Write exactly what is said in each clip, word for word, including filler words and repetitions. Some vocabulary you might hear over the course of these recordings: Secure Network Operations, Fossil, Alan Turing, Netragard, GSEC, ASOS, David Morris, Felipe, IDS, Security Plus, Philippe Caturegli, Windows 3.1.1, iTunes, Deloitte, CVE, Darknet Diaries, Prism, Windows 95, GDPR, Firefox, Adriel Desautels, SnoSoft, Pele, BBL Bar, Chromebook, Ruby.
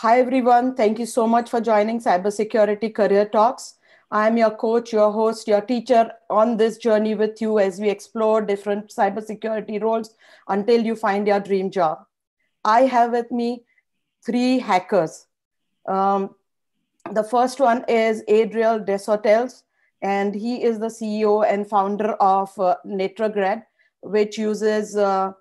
Hi, everyone. Thank you so much for joining Cybersecurity Career Talks. I'm your coach, your host, your teacher on this journey with you as we explore different cybersecurity roles until you find your dream job. I have with me three hackers. Um, the first one is Adriel Desautels, and he is the C E O and founder of uh, Netragard, which uses uh,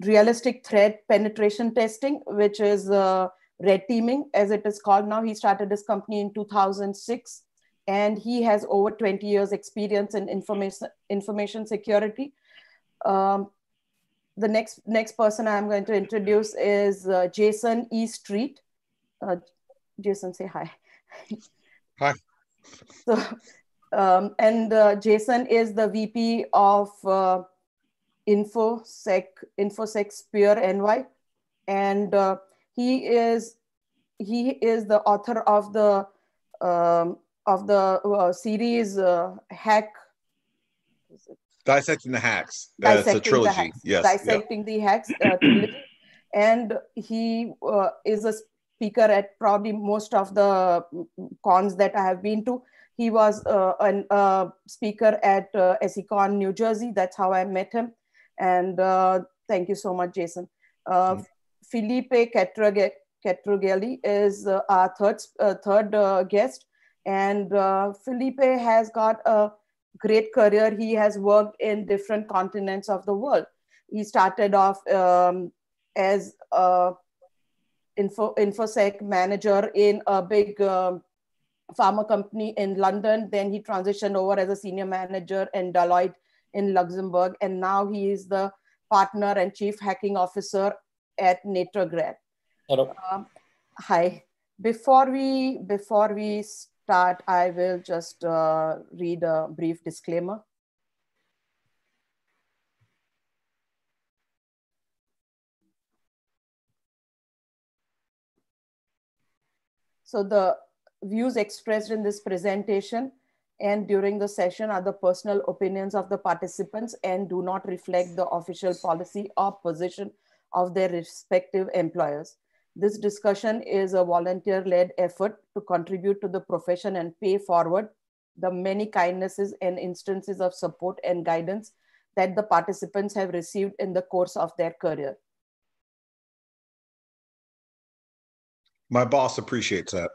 realistic threat penetration testing, which is uh, red teaming, as it is called now. He started his company in two thousand six, and he has over twenty years experience in information information security. Um, the next next person I'm going to introduce is uh, Jayson E. Street. Uh, Jayson, say hi. Hi. So, um, and uh, Jayson is the V P of uh, InfoSec, InfoSec Pure N Y, and uh, He is he is the author of the um, of the uh, series uh, Hack. Dissecting the Hacks. That's a trilogy. The hacks. Yes. Dissecting yep. the Hacks. Uh, and he uh, is a speaker at probably most of the cons that I have been to. He was uh, a uh, speaker at uh, SECon New Jersey. That's how I met him. And uh, thank you so much, Jayson. Uh, mm-hmm. Philippe Caturegli is uh, our third, uh, third uh, guest, and uh, Philippe has got a great career. He has worked in different continents of the world. He started off um, as an info, InfoSec manager in a big um, pharma company in London. Then he transitioned over as a senior manager in Deloitte in Luxembourg, and now he is the partner and chief hacking officer at Netragard. Hello. Um, hi. Before we before we start, I will just uh, read a brief disclaimer. So the views expressed in this presentation and during the session are the personal opinions of the participants and do not reflect the official policy or position of their respective employers. This discussion is a volunteer-led effort to contribute to the profession and pay forward the many kindnesses and instances of support and guidance that the participants have received in the course of their career. My boss appreciates that.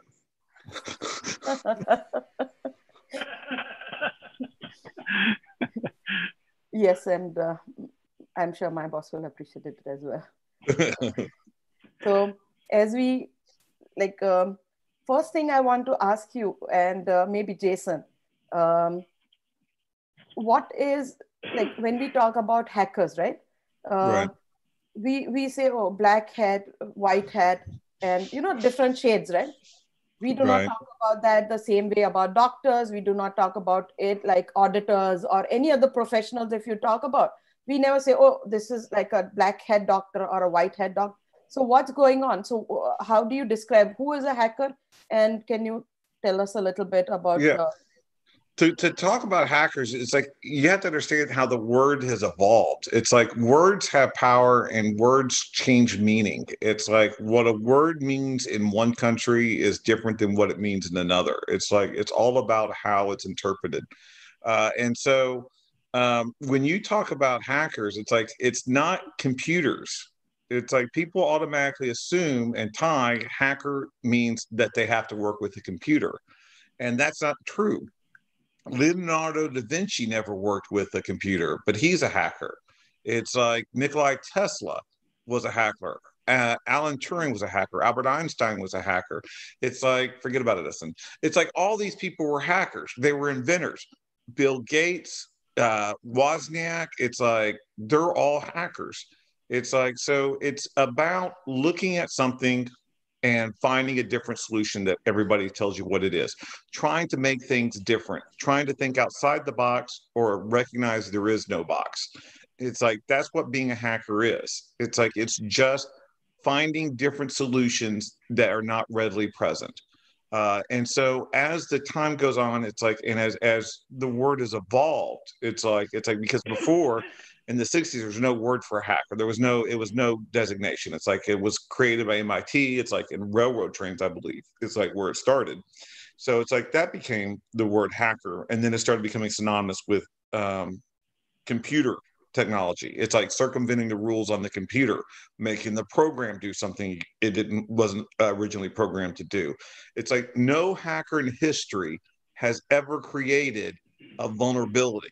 Yes, and uh, I'm sure my boss will appreciate it as well. So as we, like, um, first thing I want to ask you, and uh, maybe Jayson, um, what is, like, when we talk about hackers, right? Uh, right. We, we say, oh, black hat, white hat, and, you know, different shades, right? We do right. not talk about that the same way about doctors. We do not talk about it like auditors or any other professionals if you talk about. We never say, oh, this is like a black hat doctor or a white hat doctor. So what's going on? So how do you describe who is a hacker? And can you tell us a little bit about... Yeah. Uh, to, to talk about hackers, it's like you have to understand how the word has evolved. It's like words have power and words change meaning. It's like what a word means in one country is different than what it means in another. It's like it's all about how it's interpreted. Uh, and so... Um, when you talk about hackers, it's like, it's not computers. It's like people automatically assume and tie hacker means that they have to work with a computer. And that's not true. Leonardo da Vinci never worked with a computer, but he's a hacker. It's like Nikola Tesla was a hacker. Uh, Alan Turing was a hacker. Albert Einstein was a hacker. It's like, forget about Edison. It's like all these people were hackers. They were inventors. Bill Gates, uh Wozniak, it's like they're all hackers. It's like, so it's about looking at something and finding a different solution that everybody tells you what it is, trying to make things different, trying to think outside the box or recognize there is no box. It's like that's what being a hacker is. It's like it's just finding different solutions that are not readily present. Uh, and so as the time goes on, it's like, and as, as the word has evolved, it's like, it's like, because before in the sixties, there was no word for a hacker. There was no, it was no designation. It's like, it was created by M I T. It's like in railroad trains, I believe. It's like where it started. So it's like that became the word hacker. And then it started becoming synonymous with um, computer technology. It's like circumventing the rules on the computer, making the program do something it didn't wasn't originally programmed to do. It's like no hacker in history has ever created a vulnerability.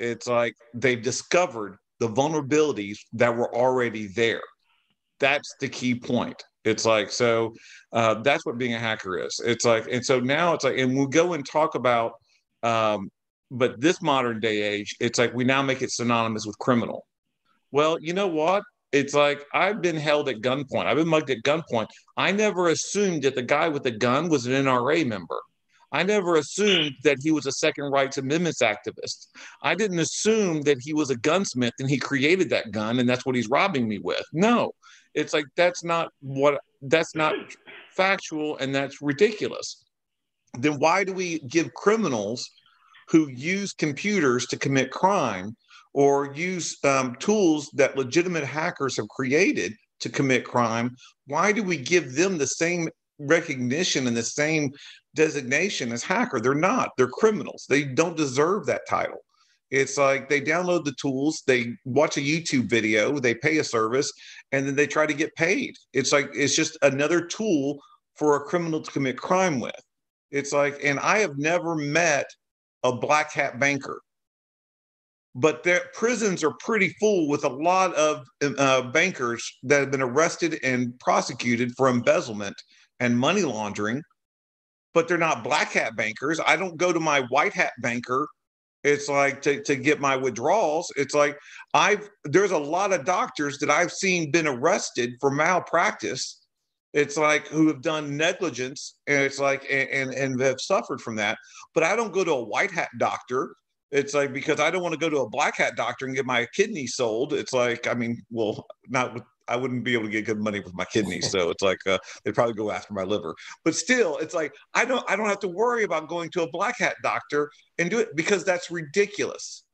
It's like they've discovered the vulnerabilities that were already there. That's the key point. It's like, so uh, that's what being a hacker is. It's like, and so now it's like, and we'll go and talk about, um, but this modern day age, it's like we now make it synonymous with criminal. Well, you know what? It's like I've been held at gunpoint. I've been mugged at gunpoint. I never assumed that the guy with the gun was an N R A member. I never assumed that he was a Second Rights Amendments activist. I didn't assume that he was a gunsmith and he created that gun and that's what he's robbing me with. No, it's like that's not what that's not factual and that's ridiculous. Then why do we give criminals who use computers to commit crime or use um, tools that legitimate hackers have created to commit crime, why do we give them the same recognition and the same designation as hacker? They're not, they're criminals. They don't deserve that title. It's like they download the tools, they watch a YouTube video, they pay a service, and then they try to get paid. It's like, it's just another tool for a criminal to commit crime with. It's like, and I have never met a black hat banker. But their prisons are pretty full with a lot of uh, bankers that have been arrested and prosecuted for embezzlement and money laundering, but they're not black hat bankers. I don't go to my white hat banker. It's like to, to get my withdrawals. It's like I've, there's a lot of doctors that I've seen been arrested for malpractice. It's like who have done negligence and it's like, and, and, and have suffered from that. But I don't go to a white hat doctor. It's like, because I don't want to go to a black hat doctor and get my kidney sold. It's like, I mean, well, not with, I wouldn't be able to get good money with my kidneys. So it's like, uh, they'd probably go after my liver, but still it's like, I don't, I don't have to worry about going to a black hat doctor and do it because that's ridiculous.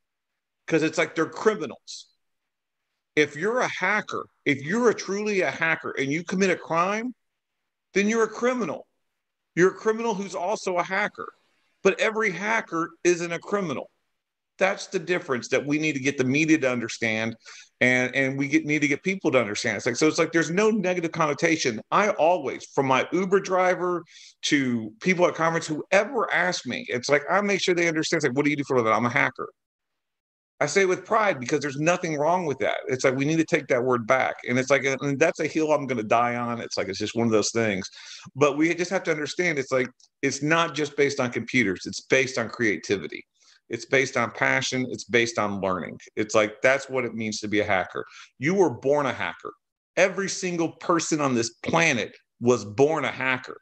Cause it's like, they're criminals. If you're a hacker, if you're a truly a hacker and you commit a crime, then you're a criminal. You're a criminal who's also a hacker, but every hacker isn't a criminal. That's the difference that we need to get the media to understand, and, and we get, need to get people to understand. It's like, so it's like there's no negative connotation. I always, from my Uber driver to people at conference, whoever asks me, it's like I make sure they understand. It's like, what do you do for a living? I'm a hacker. I say it with pride because there's nothing wrong with that. It's like we need to take that word back. And it's like, and that's a hill I'm going to die on. It's like, it's just one of those things. But we just have to understand it's like, it's not just based on computers. It's based on creativity. It's based on passion. It's based on learning. It's like, that's what it means to be a hacker. You were born a hacker. Every single person on this planet was born a hacker.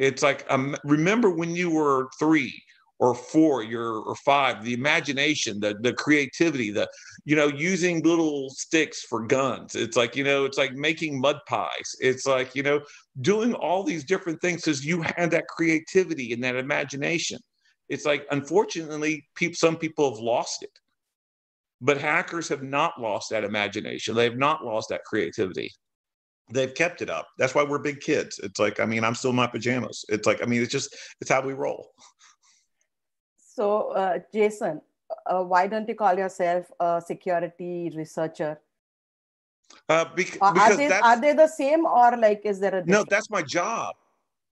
It's like, um, remember when you were three or four, your or five, the imagination, the the creativity, the, you know, using little sticks for guns. It's like, you know, it's like making mud pies. It's like, you know, doing all these different things because you had that creativity and that imagination. It's like, unfortunately, pe- some people have lost it, but hackers have not lost that imagination. They have not lost that creativity. They've kept it up. That's why we're big kids. It's like, I mean, I'm still in my pajamas. It's like, I mean, it's just, it's how we roll. So, uh, Jayson, uh, why don't you call yourself a security researcher? Uh, bec- are, because they, are they the same or like, is there a difference? No, that's my job.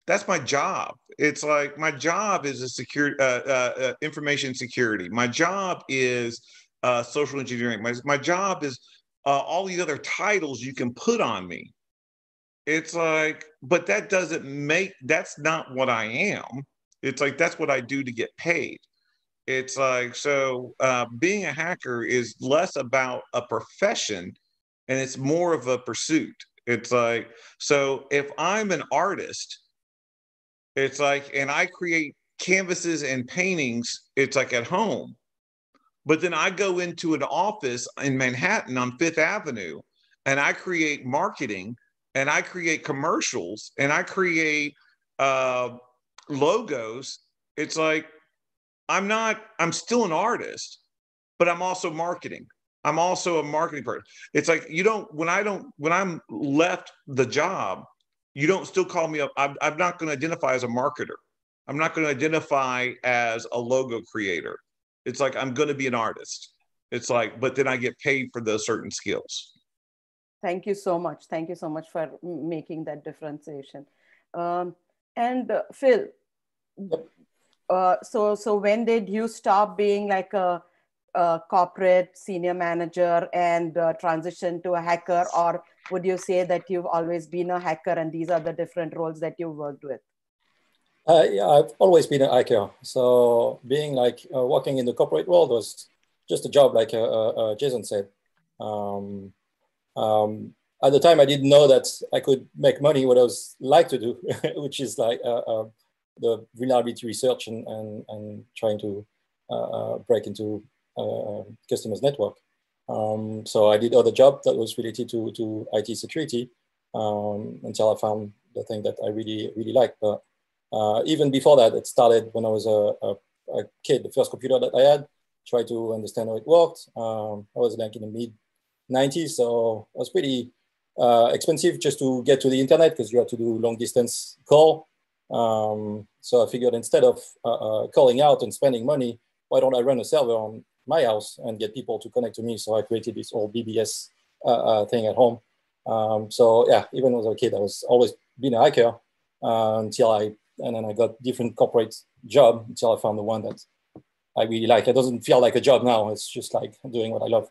That's my job. It's like my job is a secure, uh, uh, information security. My job is uh, social engineering. My, my job is uh, all these other titles you can put on me. It's like, but that doesn't make, that's not what I am. It's like, that's what I do to get paid. It's like, so uh, being a hacker is less about a profession and it's more of a pursuit. It's like, so if I'm an artist, it's like, and I create canvases and paintings, it's like at home, but then I go into an office in Manhattan on Fifth Avenue and I create marketing and I create commercials and I create, uh, logos. It's like, I'm not, I'm still an artist, but I'm also marketing. I'm also a marketing person. It's like, you don't, when I don't, when I'm left the job, you don't still call me up. I'm, I'm not going to identify as a marketer. I'm not going to identify as a logo creator. It's like, I'm going to be an artist. It's like, but then I get paid for those certain skills. Thank you so much. Thank you so much for making that differentiation. Um, and uh, Phil, uh, so, so when did you stop being like a, a corporate senior manager and uh, transition to a hacker? Or would you say that you've always been a hacker and these are the different roles that you've worked with? Uh, yeah, I've always been an hacker. So being like uh, working in the corporate world was just a job, like uh, uh, Jason said. Um, um, at the time, I didn't know that I could make money what I was like to do, which is like uh, uh, the vulnerability research and, and, and trying to uh, uh, break into uh, customers' network. Um, so I did other job that was related to, to I T security um, until I found the thing that I really, really liked. But uh, even before that, it started when I was a, a, a kid. The first computer that I had, tried to understand how it worked. Um, I was like in the mid nineties, so it was pretty uh, expensive just to get to the internet because you had to do long distance call. Um, so I figured instead of uh, uh, calling out and spending money, why don't I run a server on my house and get people to connect to me? So I created this old B B S uh, uh, thing at home. Um, so yeah, even as a kid, I was always been a hacker uh, until I, and then I got different corporate job until I found the one that I really like. It doesn't feel like a job now. It's just like doing what I love.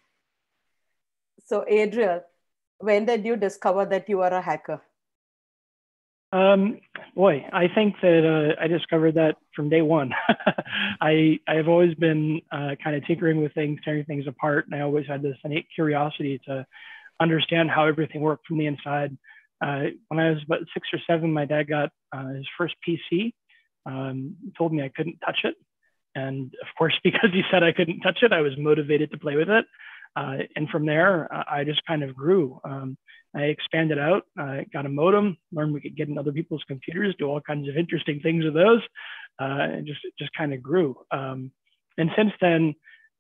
So Adriel, when did you discover that you are a hacker? Um, boy, I think that uh, I discovered that from day one. I, I've always been uh, kind of tinkering with things, tearing things apart. And I always had this innate curiosity to understand how everything worked from the inside. Uh, when I was about six or seven, my dad got uh, his first P C, um, told me I couldn't touch it. And of course, because he said I couldn't touch it, I was motivated to play with it. Uh, and from there, uh, I just kind of grew. Um, I expanded out, uh, got a modem, learned we could get in other people's computers, do all kinds of interesting things with those, uh, and just just kind of grew. Um, and since then,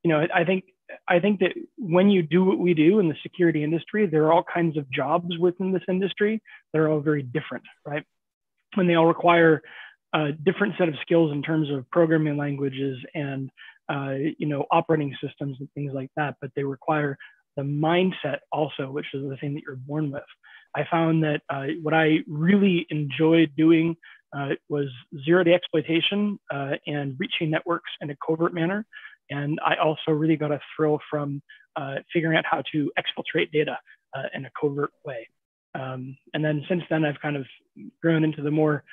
you know, I think I think that when you do what we do in the security industry, there are all kinds of jobs within this industry. They're all very different, right? And they all require a different set of skills in terms of programming languages and uh, you know, operating systems and things like that, but they require the mindset also, which is the thing that you're born with. I found that uh, what I really enjoyed doing uh, was zero-day exploitation uh, and breaching networks in a covert manner. And I also really got a thrill from uh, figuring out how to exfiltrate data uh, in a covert way. Um, and then since then, I've kind of grown into the more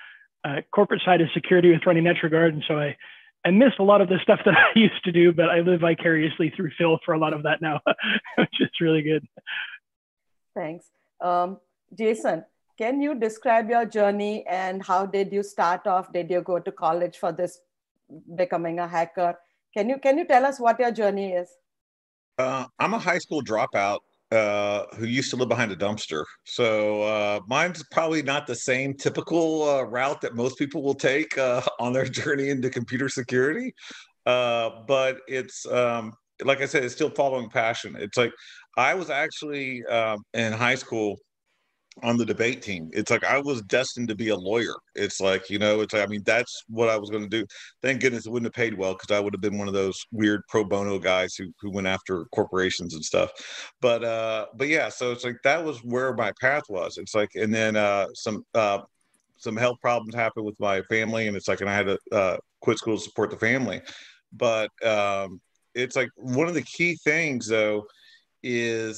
Uh, corporate side of security with running Netragard, and so I, I miss a lot of the stuff that I used to do, but I live vicariously through Phil for a lot of that now, which is really good. Thanks. Um, Jason, can you describe your journey and how did you start off? Did you go to college for this, becoming a hacker? Can you, can you tell us what your journey is? Uh, I'm a high school dropout uh who used to live behind a dumpster, so uh mine's probably not the same typical uh, route that most people will take uh on their journey into computer security, uh but it's um like I said, it's still following passion. It's like I was actually um in high school on the debate team. It's like I was destined to be a lawyer. It's like, you know, it's like, I mean, that's what I was going to do. Thank goodness it wouldn't have paid well, because I would have been one of those weird pro bono guys who who went after corporations and stuff. But uh but yeah, so it's like that was where my path was. It's like, and then uh some uh some health problems happened with my family, and it's like, and I had to uh quit school to support the family. But um it's like one of the key things though is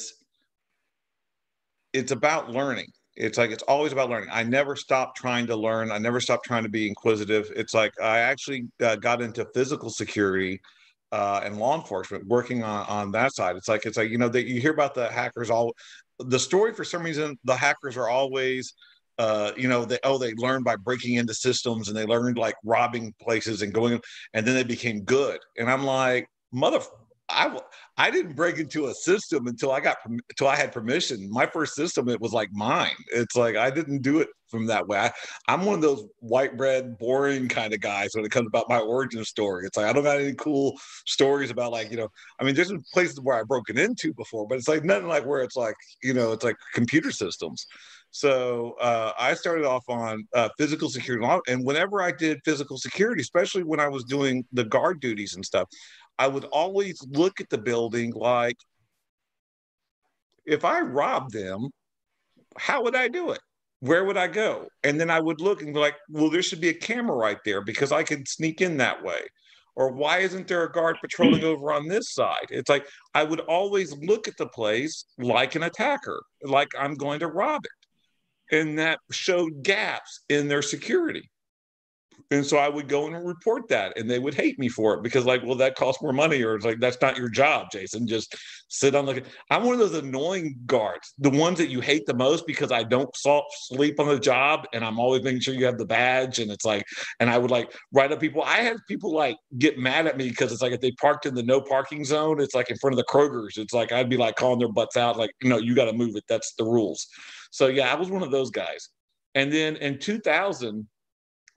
it's about learning. It's like, it's always about learning. I never stopped trying to learn. I never stopped trying to be inquisitive. It's like, I actually uh, got into physical security uh, and law enforcement, working on, on that side. It's like, it's like, you know, that you hear about the hackers, all the story, for some reason, the hackers are always, uh, you know, they, oh, they learned by breaking into systems, and they learned like robbing places and going, and then they became good. And I'm like, mother, I, I didn't break into a system until I got until I had permission. My first system, it was like mine. It's like I didn't do it from that way. I, I'm one of those white bread, boring kind of guys when it comes about my origin story. It's like I don't got any cool stories about like, you know, I mean, there's places where I've broken into before, but it's like nothing like where it's like, you know, it's like computer systems. So uh, I started off on uh, physical security. And whenever I did physical security, especially when I was doing the guard duties and stuff, I would always look at the building like, if I robbed them, how would I do it? Where would I go? And then I would look and be like, well, there should be a camera right there because I can sneak in that way. Or why isn't there a guard patrolling over on this side? It's like, I would always look at the place like an attacker, like I'm going to rob it. And that showed gaps in their security. And so I would go and report that, and they would hate me for it because, like, well, that costs more money, or it's like, that's not your job, Jason. Just sit on the. I'm one of those annoying guards, the ones that you hate the most because I don't sleep on the job, and I'm always making sure you have the badge. And it's like, and I would like write up people. I had people like get mad at me because it's like if they parked in the no parking zone, it's like in front of the Krogers. It's like I'd be like calling their butts out, like, no, you got to move it. That's the rules. So yeah, I was one of those guys. And then in two thousand.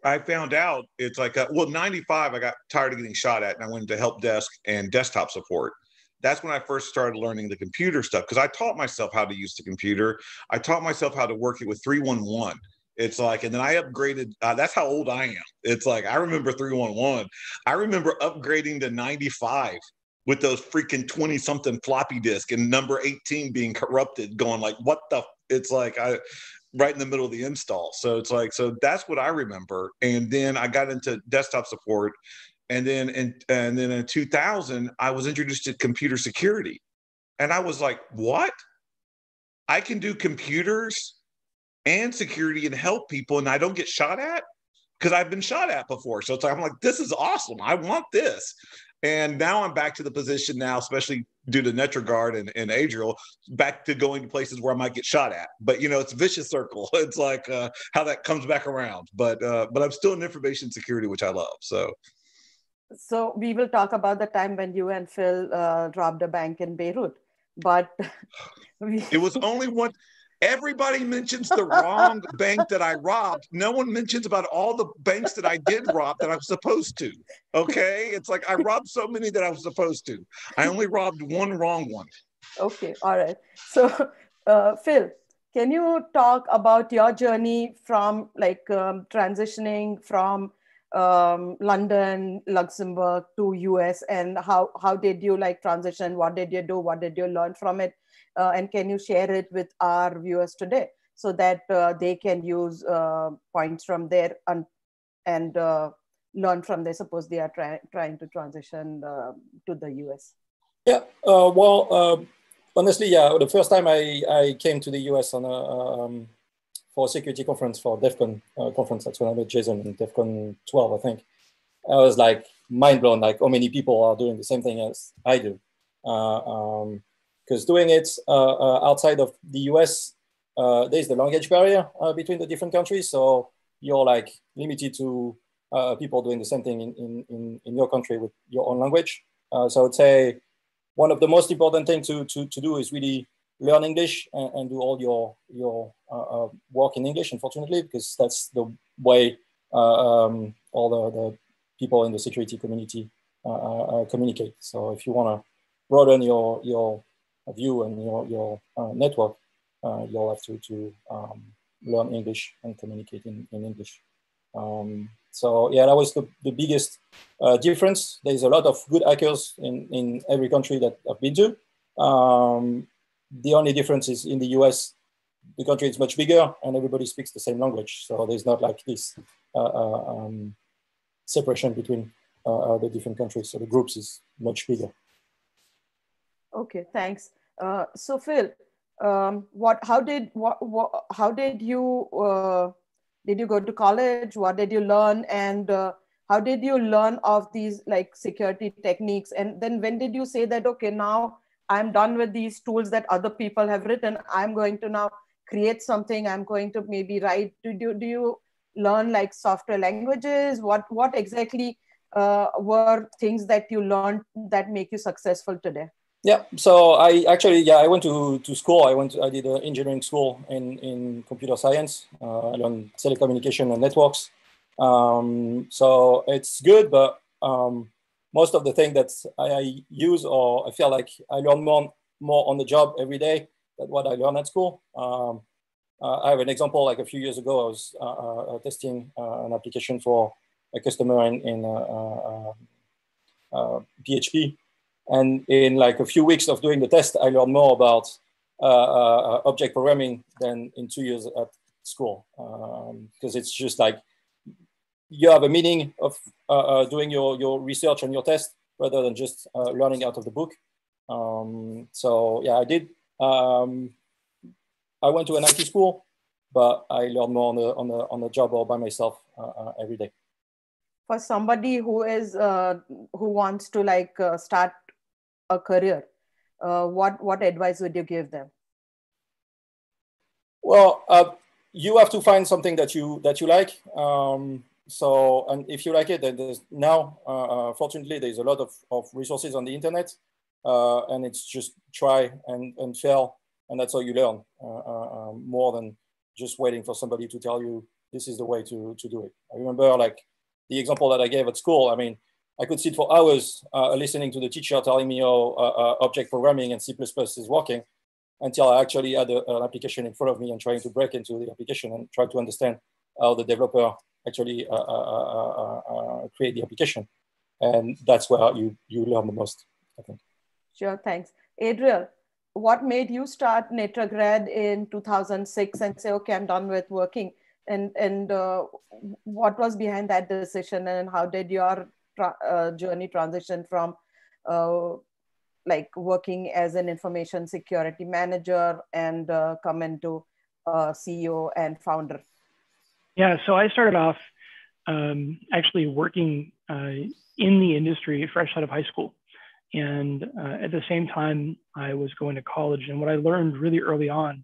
I found out it's like, a, well, ninety-five, I got tired of getting shot at and I went into help desk and desktop support. That's when I first started learning the computer stuff because I taught myself how to use the computer. I taught myself how to work it with three one one. It's like, and then I upgraded. Uh, that's how old I am. It's like, I remember three one one. I remember upgrading to ninety-five with those freaking twenty something floppy disk and number eighteen being corrupted going like, what the, it's like, I, right in the middle of the install. So it's like, so that's what I remember. And then I got into desktop support. And then, in, and then in two thousand, I was introduced to computer security. And I was like, what? I can do computers and security and help people. And I don't get shot at because I've been shot at before. So it's like, I'm like, this is awesome. I want this. And now I'm back to the position now, especially due to Netragard and, and Adriel, back to going to places where I might get shot at. But, you know, it's a vicious circle. It's like uh, how that comes back around. But uh, but I'm still in information security, which I love. So so we will talk about the time when you and Phil uh, robbed a bank in Beirut. But we... it was only one. Everybody mentions the wrong bank that I robbed. No one mentions about all the banks that I did rob that I was supposed to. Okay. It's like I robbed so many that I was supposed to. I only robbed one wrong one. Okay. All right. So uh, Phil, can you talk about your journey from like um, transitioning from um, London, Luxembourg to U S and how, how did you like transition? What did you do? What did you learn from it? Uh, and can you share it with our viewers today so that uh, they can use uh, points from there and, and uh, learn from there? Suppose they are try trying to transition uh, to the U S. Yeah, uh, well, uh, honestly, yeah, the first time I, I came to the U S on a, um, for a security conference, for DEF CON uh, conference, that's when I met Jason in DEF CON twelve, I think. I was like mind blown, like how many people are doing the same thing as I do. Uh, um, Because doing it uh, uh, outside of the U S, uh, there's the language barrier uh, between the different countries. So you're like limited to uh, people doing the same thing in, in, in your country with your own language. Uh, so I would say one of the most important things to, to, to do is really learn English and, and do all your, your uh, uh, work in English, unfortunately, because that's the way uh, um, all the, the people in the security community uh, uh, communicate. So if you want to broaden your, your view and your, your uh, network, uh, you'll have to, to um, learn English and communicate in, in English. Um, so yeah, that was the, the biggest uh, difference. There's a lot of good hackers in, in every country that I've been to. Um, the only difference is in the U S, the country is much bigger and everybody speaks the same language. So there's not like this uh, uh, um, separation between uh, uh, the different countries. So the groups is much bigger. Okay, thanks. Uh, so Phil, um, what? How did what, what? How did you? Uh, did you go to college? What did you learn? And uh, how did you learn of these like security techniques? And then when did you say that? Okay, now I'm done with these tools that other people have written. I'm going to now create something. I'm going to maybe write. Do do do you learn like software languages? What what exactly uh, were things that you learned that make you successful today? Yeah, so I actually, yeah, I went to, to school. I went to, I did an engineering school in, in computer science. Uh, I learned telecommunication and networks. Um, so it's good, but um, most of the thing that I use, or I feel like I learn more, more on the job every day than what I learned at school. Um, uh, I have an example, like a few years ago, I was uh, uh, testing uh, an application for a customer in, in uh, uh, uh, P H P. And in like a few weeks of doing the test, I learned more about uh, uh, object programming than in two years at school. Because um, it's just like, you have a meaning of uh, uh, doing your, your research and your test rather than just uh, learning out of the book. Um, so yeah, I did. Um, I went to an I T school, but I learned more on the, on the, on the job or by myself uh, uh, every day. For somebody who is uh, who wants to like uh, start a career, uh, what what advice would you give them? Well, uh, you have to find something that you that you like. Um, so, and if you like it, then there's now, uh, uh, fortunately, there's a lot of, of resources on the internet, uh, and it's just try and, and fail, and that's how you learn uh, uh, more than just waiting for somebody to tell you this is the way to to do it. I remember like the example that I gave at school. I mean, I could sit for hours uh, listening to the teacher telling me how uh, uh, object programming and C plus plus is working until I actually had a, an application in front of me and trying to break into the application and try to understand how the developer actually uh, uh, uh, uh, create the application. And that's where you, you learn the most, I think. Sure, thanks. Adriel, what made you start Netragard in two thousand six and say, okay, I'm done with working? And, and uh, what was behind that decision, and how did your tra uh, journey transition from uh, like working as an information security manager and uh, come into uh, C E O and founder? Yeah, so I started off um, actually working uh, in the industry fresh out of high school. And uh, at the same time, I was going to college. And what I learned really early on,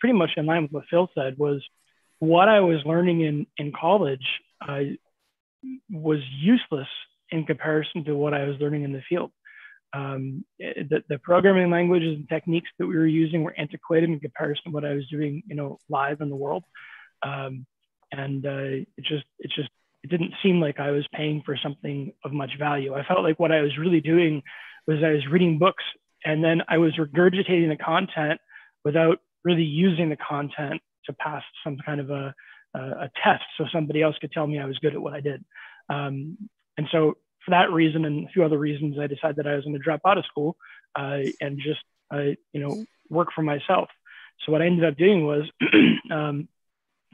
pretty much in line with what Phil said, was what I was learning in, in college uh, was useless in comparison to what I was learning in the field. Um, the, the programming languages and techniques that we were using were antiquated in comparison to what I was doing, you know, live in the world. Um, and uh, it just, it just, it didn't seem like I was paying for something of much value. I felt like what I was really doing was I was reading books and then I was regurgitating the content without really using the content to pass some kind of a, a, a test so somebody else could tell me I was good at what I did. Um, and so for that reason and a few other reasons, I decided that I was going to drop out of school uh, and just, uh, you know, work for myself. So what I ended up doing was um,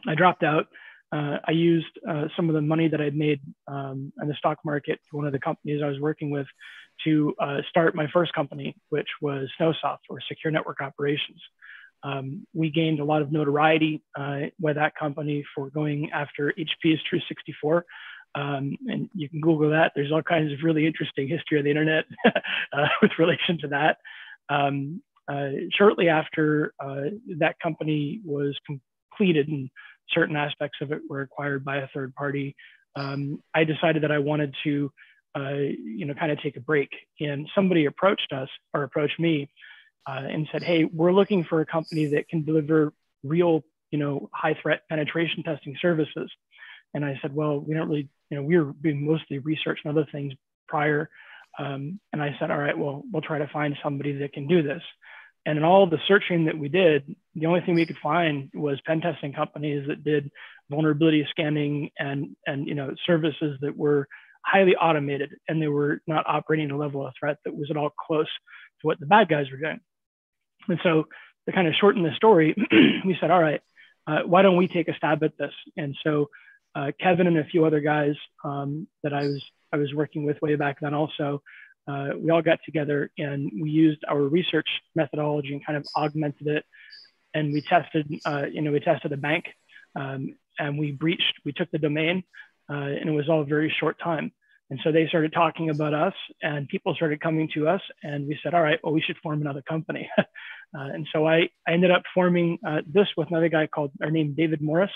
I dropped out. Uh, I used uh, some of the money that I'd made um, in the stock market for one of the companies I was working with to uh, start my first company, which was SnoSoft, or Secure Network Operations. Um, we gained a lot of notoriety uh, with that company for going after H P's True sixty-four. Um, and you can Google that. There's all kinds of really interesting history of the internet uh, with relation to that. Um, uh, shortly after uh, that company was completed and certain aspects of it were acquired by a third party, um, I decided that I wanted to, uh, you know, kind of take a break. And somebody approached us or approached me Uh, and said, hey, we're looking for a company that can deliver real, you know, high threat penetration testing services. And I said, well, we don't really, you know, we were doing mostly research and other things prior. Um, and I said, all right, well, we'll try to find somebody that can do this. And in all the searching that we did, the only thing we could find was pen testing companies that did vulnerability scanning and, and, you know, services that were highly automated and they were not operating at a level of threat that was at all close to what the bad guys were doing. And so to kind of shorten the story, we said, all right, uh, why don't we take a stab at this? And so uh, Kevin and a few other guys um, that I was, I was working with way back then also, uh, we all got together and we used our research methodology and kind of augmented it. And we tested, uh, you know, we tested a bank um, and we breached, we took the domain uh, and it was all a very short time. And so they started talking about us and people started coming to us and we said, all right, well, we should form another company. uh, and so I, I ended up forming uh, this with another guy called, or named David Morris.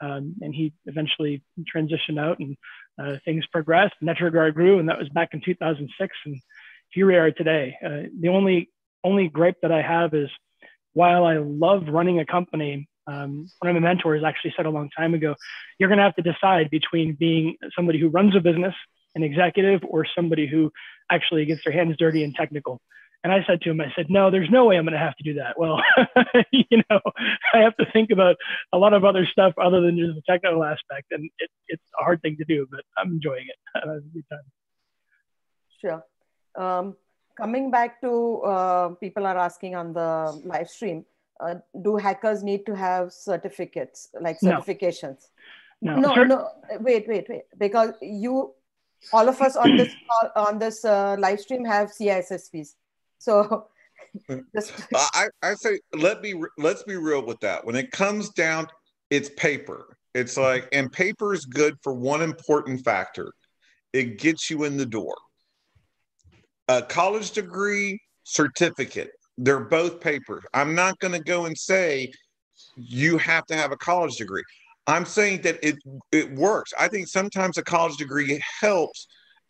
Um, and he eventually transitioned out and uh, things progressed. Netragard grew, and that was back in two thousand six. And here we are today. Uh, the only only gripe that I have is, while I love running a company, um, one of my mentors actually said a long time ago, you're going to have to decide between being somebody who runs a business, an executive, or somebody who actually gets their hands dirty and technical. And I said to him, I said, no, there's no way I'm going to have to do that. Well, you know, I have to think about a lot of other stuff other than just the technical aspect. And it, it's a hard thing to do, but I'm enjoying it. It was a good time. Sure. Um, coming back to uh, people are asking on the live stream, uh, do hackers need to have certificates, like certifications? No, no, no, no. wait, wait, wait. Because you, all of us on this on this uh, live stream have C I S S Ps. So just... I, I say, let me, let's be real with that. When it comes down, it's paper. It's like, and paper is good for one important factor. It gets you in the door. A college degree, certificate, they're both paper. I'm not going to go and say you have to have a college degree. I'm saying that it, it works. I think sometimes a college degree helps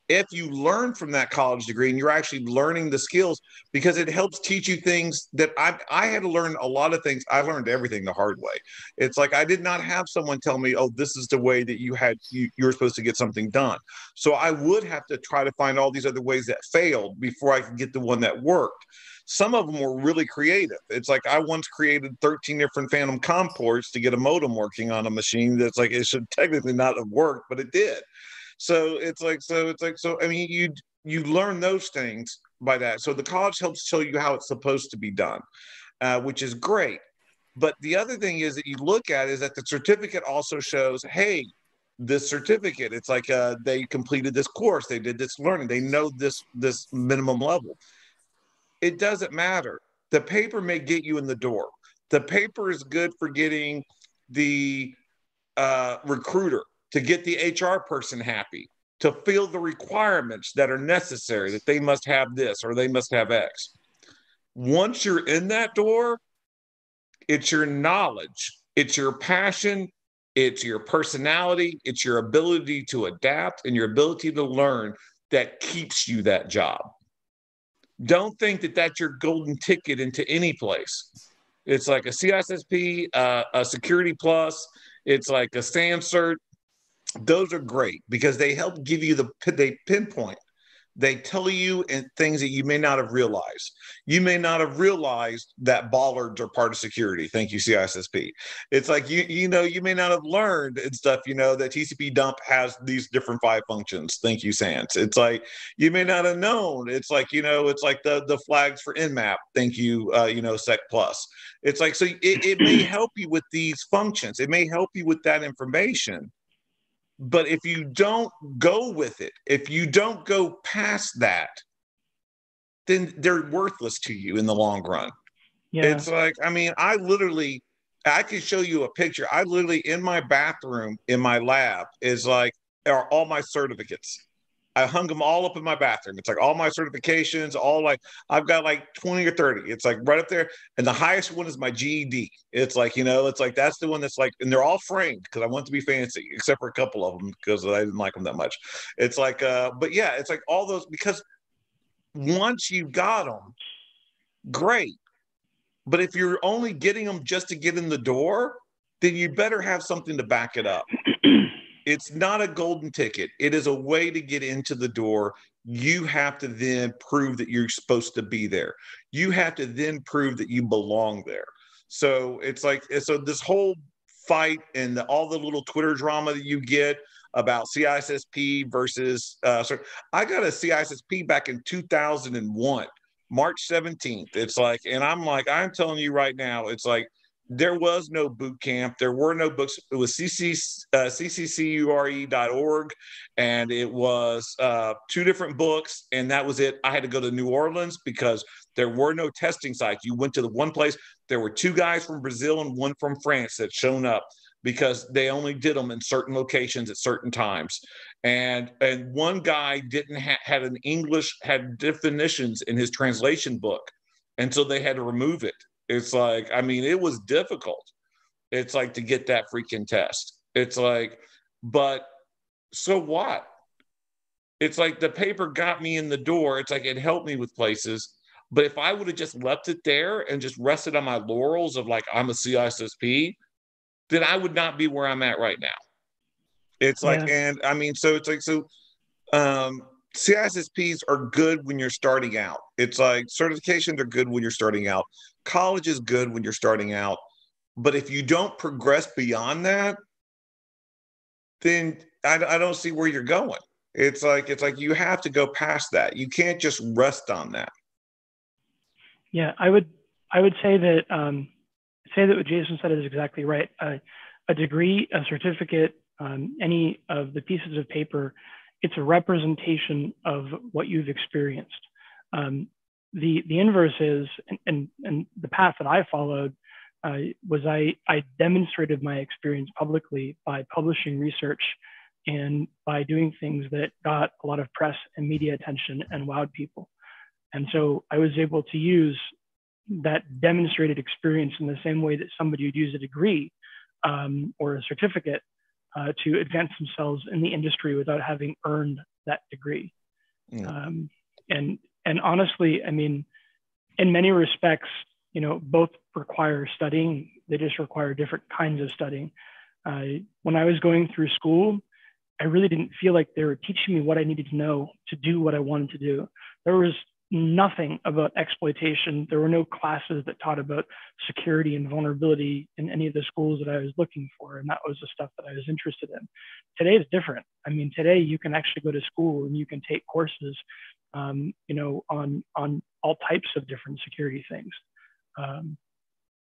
if you learn from that college degree and you're actually learning the skills, because it helps teach you things that I I had to learn a lot of things. I learned everything the hard way. It's like I did not have someone tell me, oh, this is the way that you had you, you were supposed to get something done. So I would have to try to find all these other ways that failed before I could get the one that worked. Some of them were really creative. It's like I once created thirteen different phantom com ports to get a modem working on a machine that's like it should technically not have worked, but it did. So it's like, so it's like, so, I mean, you, you learn those things by that. So the college helps show you how it's supposed to be done, uh, which is great. But the other thing is that you look at is that the certificate also shows, hey, this certificate, it's like, uh, they completed this course, they did this learning, they know this, this minimum level. It doesn't matter. The paper may get you in the door. The paper is good for getting the, uh, recruiter, to get the H R person happy, to fill the requirements that are necessary, that they must have this or they must have X. Once you're in that door, it's your knowledge, it's your passion, it's your personality, it's your ability to adapt and your ability to learn that keeps you that job. Don't think that that's your golden ticket into any place. It's like a C I S S P, uh, a Security Plus, it's like a SANS cert. Those are great because they help give you the, they pinpoint, they tell you things that you may not have realized. You may not have realized that bollards are part of security. Thank you, C I S S P. It's like, you you know, you may not have learned and stuff, you know, that T C P dump has these different five functions. Thank you, SANS. It's like, you may not have known. It's like, you know, it's like the, the flags for N map. Thank you, uh, you know, SEC Plus. It's like, so it, it may help you with these functions. It may help you with that information. But if you don't go with it, if you don't go past that, then they're worthless to you in the long run. Yeah. It's like, I mean, I literally, I can show you a picture. I literally, in my bathroom, in my lab, is like, are all my certificates. I hung them all up in my bathroom. It's like all my certifications, all like, I've got like twenty or thirty. It's like right up there. And the highest one is my G E D. It's like, you know, it's like, that's the one that's like, and they're all framed because I want to be fancy, except for a couple of them because I didn't like them that much. It's like, uh, but yeah, it's like all those, because once you got them, great. But if you're only getting them just to get in the door, then you better have something to back it up. It's not a golden ticket. It is a way to get into the door. You have to then prove that you're supposed to be there. You have to then prove that you belong there. So it's like, so this whole fight and the, all the little Twitter drama that you get about C I S S P versus, uh, sorry, I got a C I S S P back in two thousand one, March seventeenth. It's like, and I'm like, I'm telling you right now, it's like, there was no boot camp. There were no books. It was C C C U R E dot org, and it was uh, two different books, and that was it. I had to go to New Orleans because there were no testing sites. You went to the one place. There were two guys from Brazil and one from France that shown up because they only did them in certain locations at certain times. And and one guy didn't ha- had an English, had definitions in his translation book, and so they had to remove it. It's like, I mean, it was difficult. It's like to get that freaking test. It's like, but so what? It's like the paper got me in the door. It's like it helped me with places. But if I would have just left it there and just rested on my laurels of like, I'm a C I S S P, then I would not be where I'm at right now. It's like, yeah. and I mean, so it's like, so um, C I S S Ps are good when you're starting out. It's like certifications are good when you're starting out. College is good when you're starting out. But if you don't progress beyond that, then I, I don't see where you're going. It's like, it's like you have to go past that. You can't just rest on that. Yeah, I would, I would say that, um, say that what Jason said is exactly right. Uh, a degree, a certificate, um, any of the pieces of paper, it's a representation of what you've experienced. Um, the the inverse is, and, and, and the path that I followed uh, was I, I demonstrated my experience publicly by publishing research and by doing things that got a lot of press and media attention and wowed people. And so I was able to use that demonstrated experience in the same way that somebody would use a degree um, or a certificate uh, to advance themselves in the industry without having earned that degree. Yeah. Um, and and honestly, I mean, in many respects, you know, both require studying. They just require different kinds of studying. Uh, when I was going through school, I really didn't feel like they were teaching me what I needed to know to do what I wanted to do. There was nothing about exploitation. There were no classes that taught about security and vulnerability in any of the schools that I was looking for. And that was the stuff that I was interested in. Today is different. I mean, today you can actually go to school and you can take courses, um, you know, on, on all types of different security things. Um,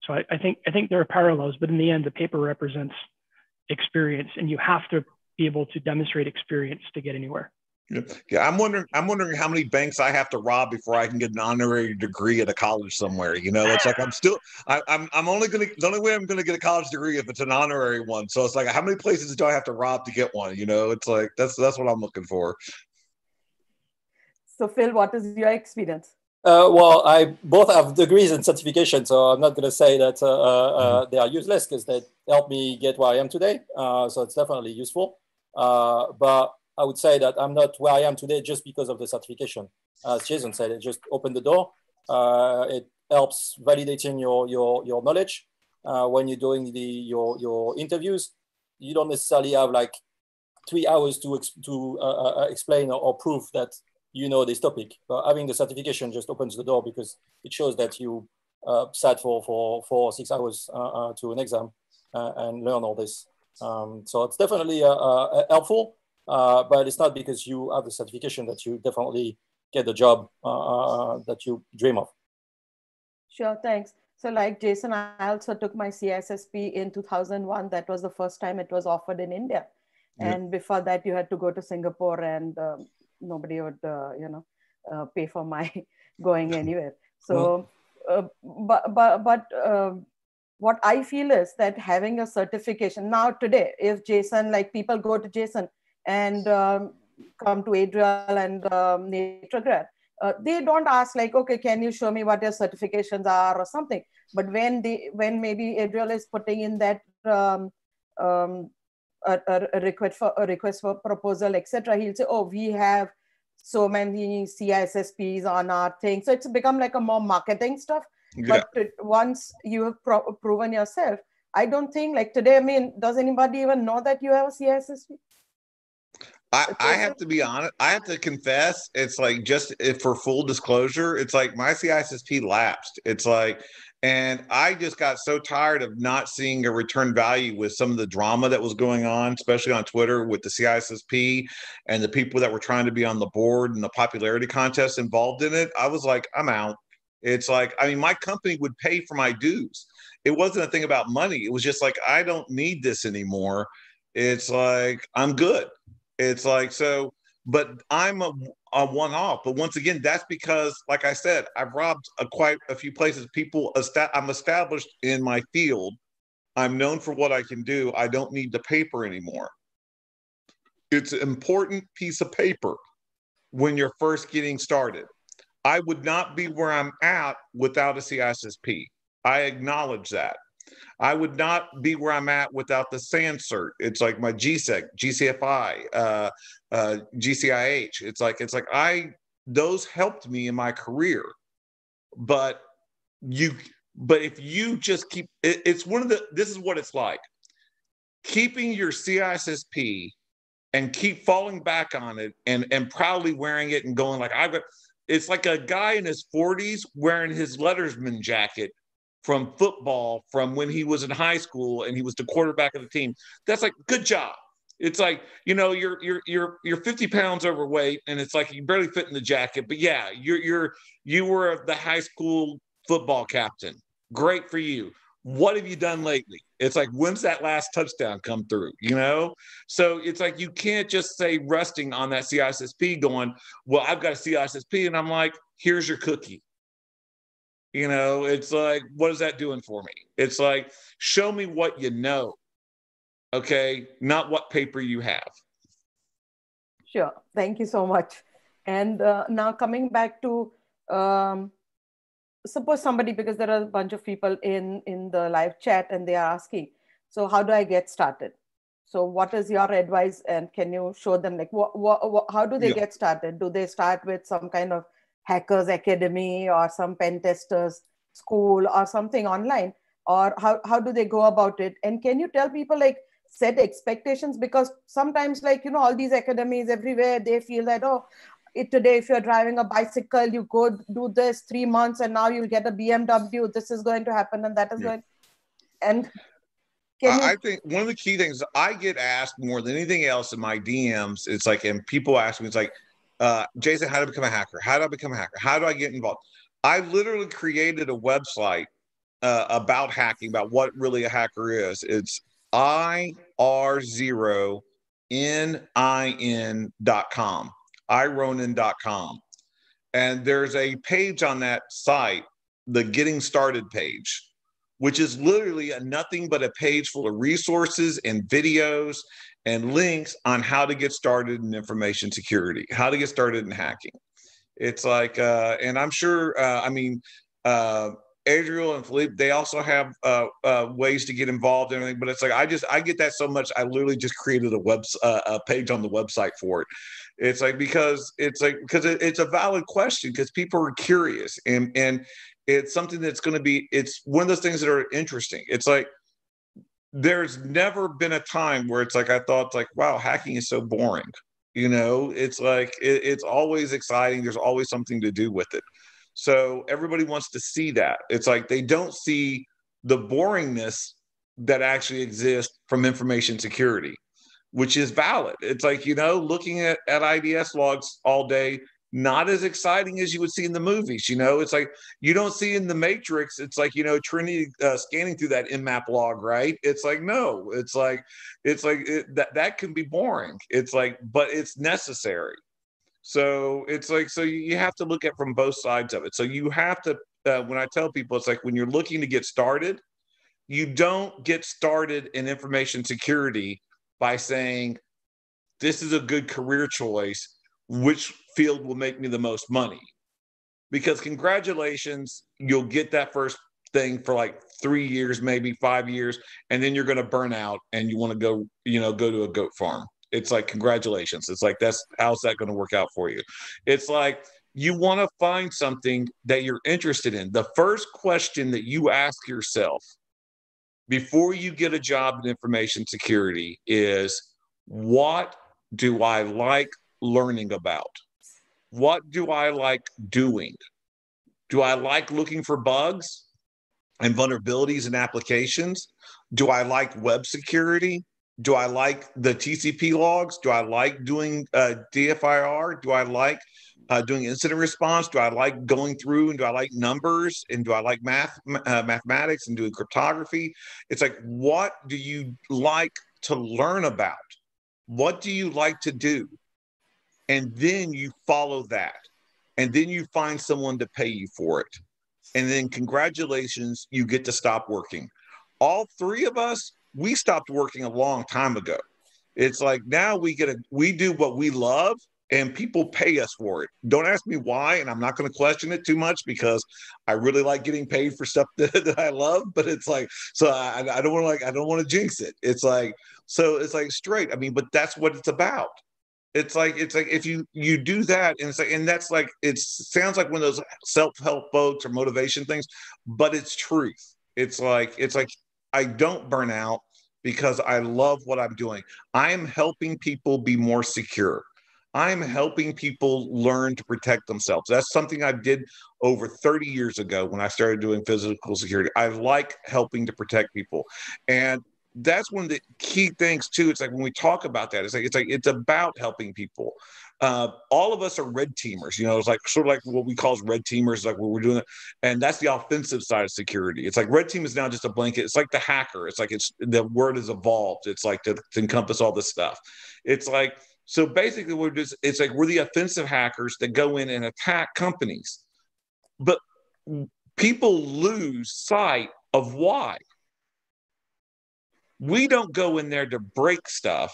so I, I think, I think there are parallels, but in the end, the paper represents experience and you have to be able to demonstrate experience to get anywhere. Yeah, I'm wondering. I'm wondering how many banks I have to rob before I can get an honorary degree at a college somewhere. You know, it's like I'm still. I, I'm. I'm only gonna. The only way I'm gonna get a college degree if it's an honorary one. So it's like, how many places do I have to rob to get one? You know, it's like that's that's what I'm looking for. So Phil, what is your experience? Uh, well, I both have degrees and certifications, so I'm not gonna say that uh, uh, they are useless because they helped me get where I am today. Uh, so it's definitely useful, uh, but. I would say that I'm not where I am today just because of the certification. As Jason said, it just opened the door. Uh, it helps validating your your your knowledge uh, when you're doing the your your interviews. You don't necessarily have like three hours to ex to uh, uh, explain or, or prove that you know this topic. But having the certification just opens the door because it shows that you uh, sat for for four or six hours uh, uh, to an exam uh, and learn all this. Um, so it's definitely uh, uh, helpful. Uh, but it's not because you have the certification that you definitely get the job uh, uh, that you dream of. Sure, thanks. So like Jason, I also took my C I S S P in two thousand one. That was the first time it was offered in India. Yeah. And before that, you had to go to Singapore and um, nobody would, uh, you know, uh, pay for my going anywhere. So, uh, but, but, but uh, what I feel is that having a certification now today, if Jason, like people go to Jason, and um, come to Adriel and um, Netragard. Uh, they don't ask like, okay, can you show me what your certifications are or something? But when they, when maybe Adriel is putting in that um, um, a, a request for a request for proposal, et cetera, he'll say, oh, we have so many C I S S Ps on our thing. So it's become like a more marketing stuff. Yeah. But once you have pro proven yourself, I don't think like today. I mean, does anybody even know that you have a C I S S P? I, I have to be honest. I have to confess. It's like just if for full disclosure, it's like my C I S S P lapsed. It's like, and I just got so tired of not seeing a return value with some of the drama that was going on, especially on Twitter with the C I S S P and the people that were trying to be on the board and the popularity contest involved in it. I was like, I'm out. It's like, I mean, my company would pay for my dues. It wasn't a thing about money. It was just like, I don't need this anymore. It's like, I'm good. It's like, so, but I'm a, a one-off. But once again, that's because, like I said, I've robbed a, quite a few places. People, I'm established in my field. I'm known for what I can do. I don't need the paper anymore. It's an important piece of paper when you're first getting started. I would not be where I'm at without a C I S S P. I acknowledge that. I would not be where I'm at without the SANS cert. It's like my G SEC, G C F I, uh, uh, G C I H. It's like, it's like I, those helped me in my career. But you, but if you just keep, it, it's one of the, this is what it's like. Keeping your C I S S P and keep falling back on it and, and proudly wearing it and going like, I've got, it's like a guy in his forties wearing his lettersman jacket from football from when he was in high school and he was the quarterback of the team. That's like, good job. It's like, you know, you're you're you're you're fifty pounds overweight and it's like you barely fit in the jacket, but yeah, you're you're you were the high school football captain. Great for you. What have you done lately? It's like, when's that last touchdown come through, you know? So it's like, you can't just say resting on that C I S S P going, well, I've got a C I S S P and I'm like, here's your cookie. You know, it's like, what is that doing for me? It's like, show me what you know, okay? Not what paper you have. Sure, thank you so much. And uh, now coming back to, um, suppose somebody, because there are a bunch of people in, in the live chat and they are asking, so how do I get started? So what is your advice? And can you show them like, what, what, what, how do they yeah. get started? Do they start with some kind of hackers academy or some pen testers school or something online? Or how, how do they go about it? And can you tell people like set expectations? Because sometimes like, you know, all these academies everywhere, they feel that, oh, It today, if you're driving a bicycle, you go do this three months and now you'll get a B M W. This is going to happen and that is yeah. going. And can I, you... I think one of the key things I get asked more than anything else in my D Ms, it's like, and people ask me, it's like, uh, Jason, how do I become a hacker? How do I become a hacker? How do I get involved? I literally created a website uh, about hacking, about what really a hacker is. It's I R zero N I N dot com. ironin dot com. And there's a page on that site, the Getting Started page, which is literally a nothing but a page full of resources and videos and links on how to get started in information security, how to get started in hacking. It's like, uh, and I'm sure, uh, I mean, uh, Adriel and Philippe, they also have uh, uh, ways to get involved and everything, but it's like, I just, I get that so much. I literally just created a web uh, a page on the website for it. It's like, because it's like, because it, it's a valid question because people are curious and, and it's something that's going to be, it's one of those things that are interesting. It's like, there's never been a time where it's like, I thought like, wow, hacking is so boring. You know, it's like, it, it's always exciting. There's always something to do with it. So everybody wants to see that. It's like they don't see the boringness that actually exists from information security, which is valid. It's like, you know, looking at, at I D S logs all day, not as exciting as you would see in the movies. You know, it's like you don't see in the Matrix. It's like, you know, Trinity uh, scanning through that N map log, right? It's like, no, it's like, it's like it, that, that can be boring. It's like, but it's necessary. So it's like, so you have to look at from both sides of it. So you have to, uh, when I tell people, it's like when you're looking to get started, you don't get started in information security by saying, this is a good career choice, which field will make me the most money? Because congratulations, you'll get that first thing for like three years, maybe five years, and then you're going to burn out and you want to go, you know, go to a goat farm. It's like, congratulations. It's like, that's, how's that going to work out for you? It's like, you want to find something that you're interested in. The first question that you ask yourself before you get a job in information security is, what do I like learning about? What do I like doing? Do I like looking for bugs and vulnerabilities in applications? Do I like web security? Do I like the T C P logs? Do I like doing uh, D F I R? Do I like uh, doing incident response? Do I like going through and do I like numbers? And do I like math, uh, mathematics and doing cryptography? It's like, what do you like to learn about? What do you like to do? And then you follow that. And then you find someone to pay you for it. And then congratulations, you get to stop working. All three of us, we stopped working a long time ago. It's like now we get a, we do what we love and people pay us for it. Don't ask me why, and I'm not going to question it too much because I really like getting paid for stuff that, that I love. But it's like, so I, I don't want to like, I don't want to jinx it. It's like, so it's like straight. I mean, but that's what it's about. It's like, it's like if you you do that, and it's like, and that's like, it sounds like one of those self-help books or motivation things, but it's truth. It's like, it's like I don't burn out because I love what I'm doing. I'm helping people be more secure. I'm helping people learn to protect themselves. That's something I did over thirty years ago when I started doing physical security. I like helping to protect people. And that's one of the key things too. It's like when we talk about that, it's like it's like it's about helping people. Uh, all of us are red teamers, you know. It's like sort of like what we call as red teamers, like what we're doing, and that's the offensive side of security. It's like red team is now just a blanket. It's like the hacker. It's like it's the word has evolved. It's like to, to encompass all this stuff. It's like so basically we're just it's like we're the offensive hackers that go in and attack companies, but people lose sight of why. We don't go in there to break stuff.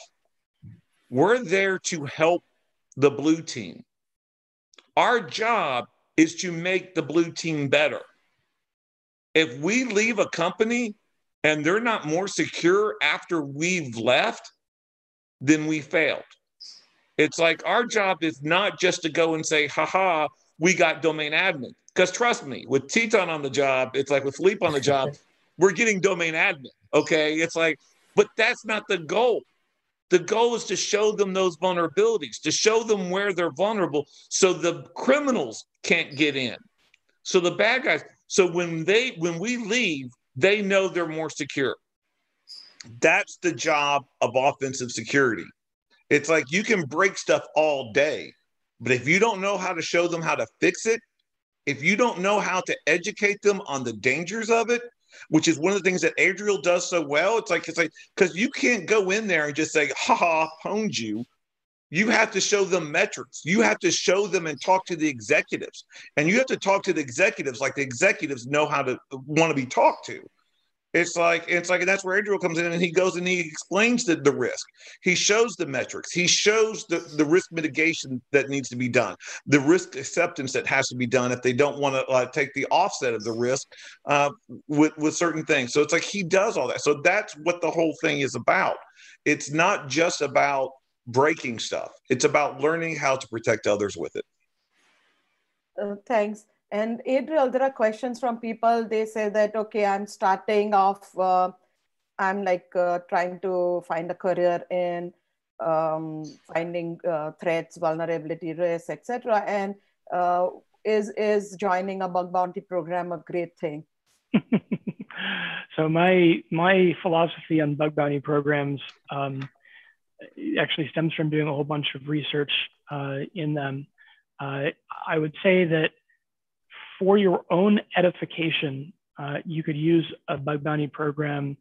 We're there to help the blue team. Our job is to make the blue team better. If we leave a company and they're not more secure after we've left, then we failed. It's like our job is not just to go and say, haha, we got domain admin. Because trust me, with Teton on the job, it's like with Philippe on the job, we're getting domain admin. Okay, it's like, but that's not the goal. The goal is to show them those vulnerabilities, to show them where they're vulnerable so the criminals can't get in. So the bad guys, so when they when we leave, they know they're more secure. That's the job of offensive security. It's like you can break stuff all day, but if you don't know how to show them how to fix it, if you don't know how to educate them on the dangers of it, which is one of the things that Adriel does so well. It's like, it's like, because you can't go in there and just say, ha ha, pwned you. You have to show them metrics. You have to show them and talk to the executives. And you have to talk to the executives like the executives know how to want to be talked to. It's like, it's like, and that's where Adriel comes in and he goes and he explains the, the risk. He shows the metrics. He shows the, the risk mitigation that needs to be done, the risk acceptance that has to be done if they don't want to uh, take the offset of the risk uh, with, with certain things. So it's like he does all that. So that's what the whole thing is about. It's not just about breaking stuff. It's about learning how to protect others with it. Uh, thanks. And Adriel, there are questions from people. They say that, okay, I'm starting off, uh, I'm like uh, trying to find a career in um, finding uh, threats, vulnerability, risks, et cetera. And uh, is, is joining a bug bounty program a great thing? So my, my philosophy on bug bounty programs um, actually stems from doing a whole bunch of research uh, in them. Uh, I would say that for your own edification, uh, you could use a bug bounty program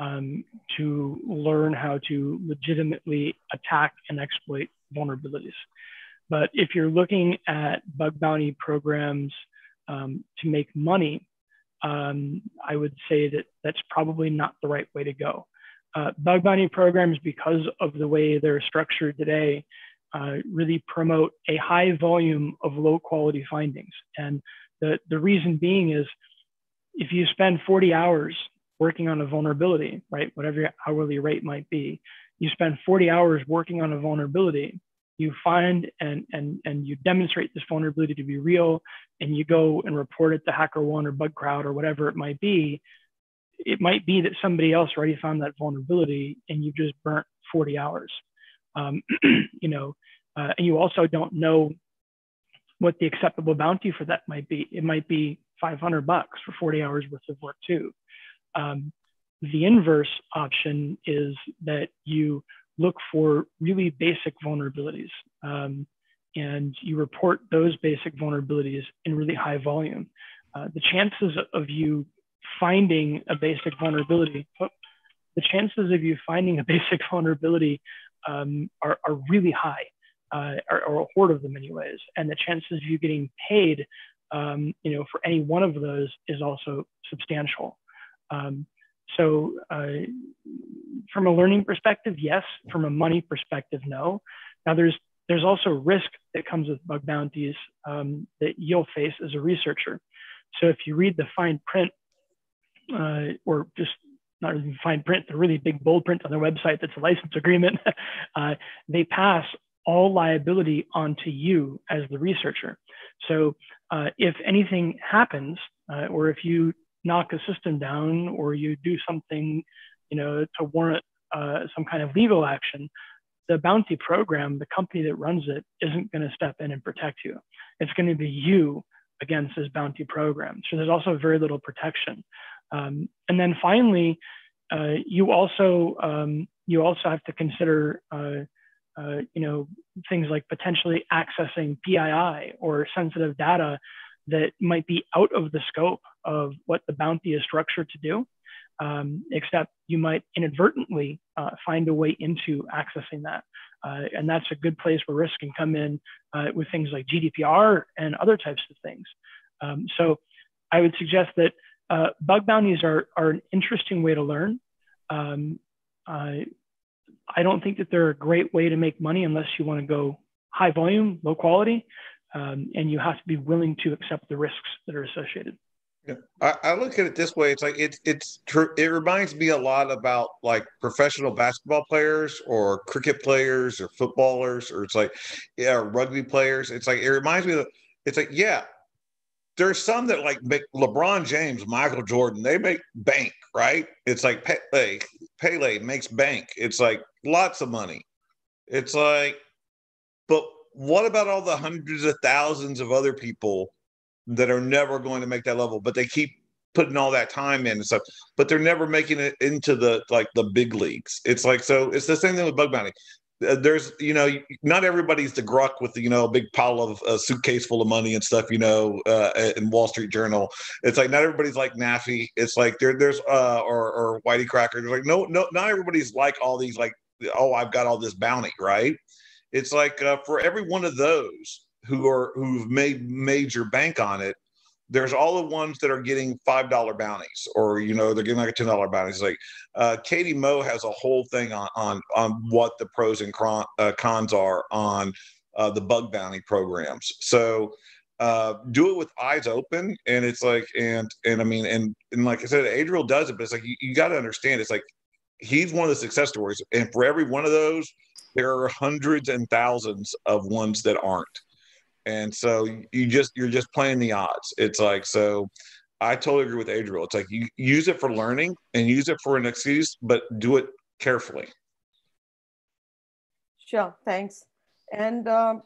um, to learn how to legitimately attack and exploit vulnerabilities. But if you're looking at bug bounty programs um, to make money, um, I would say that that's probably not the right way to go. Uh, bug bounty programs, because of the way they're structured today, uh, really promote a high volume of low quality findings. And The, the reason being is if you spend forty hours working on a vulnerability, right, whatever your hourly rate might be, you spend forty hours working on a vulnerability, you find and, and, and you demonstrate this vulnerability to be real, and you go and report it to HackerOne or BugCrowd or whatever it might be, it might be that somebody else already found that vulnerability and you've just burnt forty hours. Um, you know, uh, and you also don't know what the acceptable bounty for that might be. It might be five hundred bucks for forty hours worth of work too. Um, the inverse option is that you look for really basic vulnerabilities um, and you report those basic vulnerabilities in really high volume. Uh, the chances of you finding a basic vulnerability, the chances of you finding a basic vulnerability um, are, are really high. Uh, or, or a horde of them anyways. And the chances of you getting paid, um, you know, for any one of those is also substantial. Um, so uh, from a learning perspective, yes. From a money perspective, no. Now there's, There's also risk that comes with bug bounties um, that you'll face as a researcher. So if you read the fine print, uh, or just not really fine print, the really big bold print on their website that's a license agreement, uh, they pass all liability onto you as the researcher. So uh, if anything happens, uh, or if you knock a system down, or you do something, you know, to warrant uh, some kind of legal action, the bounty program, the company that runs it, isn't going to step in and protect you. It's going to be you against this bounty program. So there's also very little protection. Um, and then finally, uh, you also um, you also have to consider uh, uh, you know, things like potentially accessing P I I or sensitive data that might be out of the scope of what the bounty is structured to do. Um, except you might inadvertently uh, find a way into accessing that. Uh, and that's a good place where risk can come in uh, with things like G D P R and other types of things. Um, so I would suggest that uh, bug bounties are, are an interesting way to learn. Um, I, I don't think that they're a great way to make money unless you want to go high volume, low quality, um, and you have to be willing to accept the risks that are associated. Yeah. I, I look at it this way. It's like it, it's true. It reminds me a lot about like professional basketball players or cricket players or footballers, or it's like, yeah, rugby players. It's like, it reminds me of, it's like, yeah, there's some that like make LeBron James, Michael Jordan, they make bank, right? It's like Pele, Pele makes bank. It's like lots of money. It's like, but what about all the hundreds of thousands of other people that are never going to make that level, but they keep putting all that time in and stuff, but they're never making it into the, like the big leagues. It's like, so it's the same thing with bug bounty. There's, you know, not everybody's the Gruck with, you know, a big pile of a suitcase full of money and stuff, you know, uh, in Wall Street Journal. It's like, not everybody's like Naffy. It's like there, there's, uh, or, or Whitey Cracker. There's like, no, no, not everybody's like all these, like, oh, I've got all this bounty, right? It's like uh, for every one of those, who are who've made major bank on it, there's all the ones that are getting five dollar bounties, or you know, they're getting like a ten dollar bounty. It's like uh, Katie Moe has a whole thing on on on what the pros and cron, uh, cons are on uh, the bug bounty programs. So uh, do it with eyes open, and it's like and and I mean and and like I said, Adriel does it, but it's like you, you got to understand, it's like he's one of the success stories, and for every one of those, there are hundreds and thousands of ones that aren't. And so you just, you're just playing the odds. It's like, so I totally agree with Adriel. It's like you use it for learning and use it for an excuse, but do it carefully. Sure. Thanks. And um,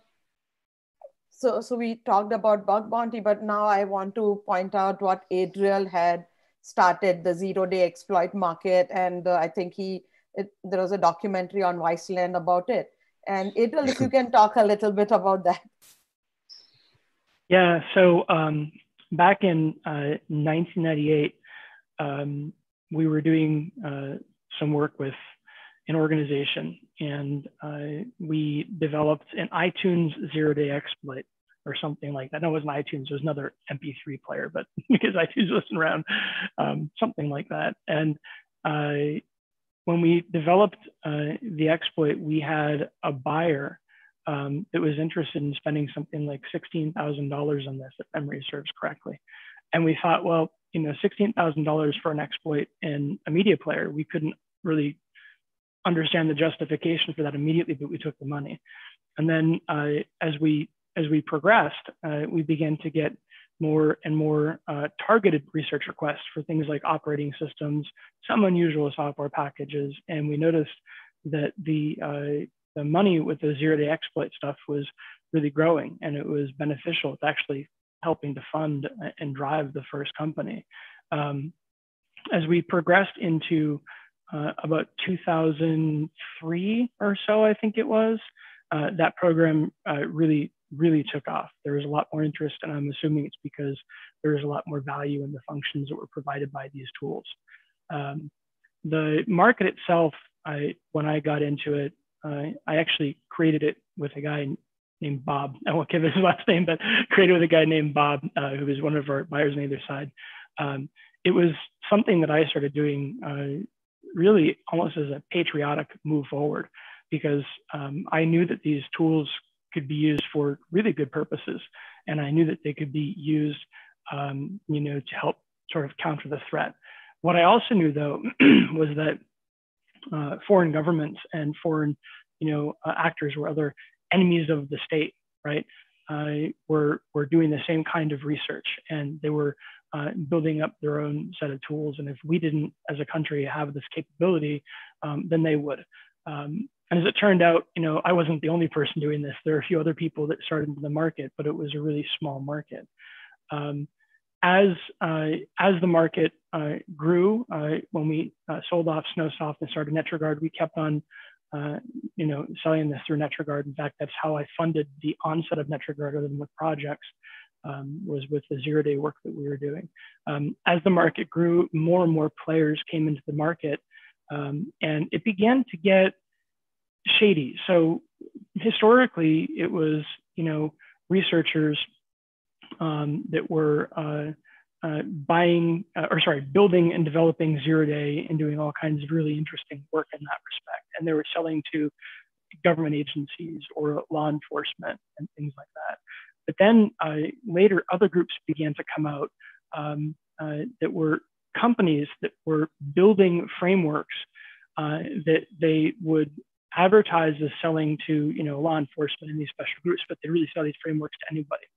so, so we talked about bug bounty, but now I want to point out what Adriel had started, the zero day exploit market. And uh, I think he, it, there was a documentary on Viceland about it. And Adriel, if you can talk a little bit about that. Yeah, so um, back in uh, nineteen ninety-eight, um, we were doing uh, some work with an organization, and uh, we developed an iTunes zero-day exploit or something like that. No, it wasn't iTunes, it was another M P three player, but because iTunes wasn't around, um, something like that. And uh, when we developed uh, the exploit, we had a buyer Um, that was interested in spending something like sixteen thousand dollars on this, if memory serves correctly. And we thought, well, you know, sixteen thousand dollars for an exploit in a media player, we couldn't really understand the justification for that immediately, but we took the money. And then uh, as we as we progressed, uh, we began to get more and more uh, targeted research requests for things like operating systems, some unusual software packages. And we noticed that the uh, the money with the zero-day exploit stuff was really growing, and it was beneficial. It's actually helping to fund and drive the first company. Um, as we progressed into uh, about two thousand three or so, I think it was, uh, that program uh, really, really took off. There was a lot more interest, and I'm assuming it's because there was a lot more value in the functions that were provided by these tools. Um, the market itself, I, when I got into it, Uh, I actually created it with a guy named Bob. I won't give his last name, but created with a guy named Bob, uh, who was one of our buyers on either side. Um, it was something that I started doing uh, really almost as a patriotic move forward, because um, I knew that these tools could be used for really good purposes. And I knew that they could be used, um, you know, to help sort of counter the threat. What I also knew, though, was that uh, foreign governments and foreign, you know, uh, actors or other enemies of the state, right, uh, were, were doing the same kind of research, and they were uh, building up their own set of tools. And if we didn't, as a country, have this capability, um, then they would. Um, and as it turned out, you know, I wasn't the only person doing this. There are a few other people that started the market, but it was a really small market. Um, as, uh, as the market uh, grew, uh, when we uh, sold off SnoSoft and started Netragard, we kept on Uh, you know, selling this through Netragard. In fact, that's how I funded the onset of Netragard, other than with projects, um, was with the zero-day work that we were doing. Um, as the market grew, more and more players came into the market, um, and it began to get shady. So historically, it was, you know, researchers um, that were uh, uh, buying, uh, or sorry, building and developing zero-day and doing all kinds of really interesting work in that respect. And they were selling to government agencies or law enforcement and things like that. But then uh, later, other groups began to come out um, uh, that were companies that were building frameworks uh, that they would advertise as selling to, you know, law enforcement and these special groups, but they really sell these frameworks to anybody.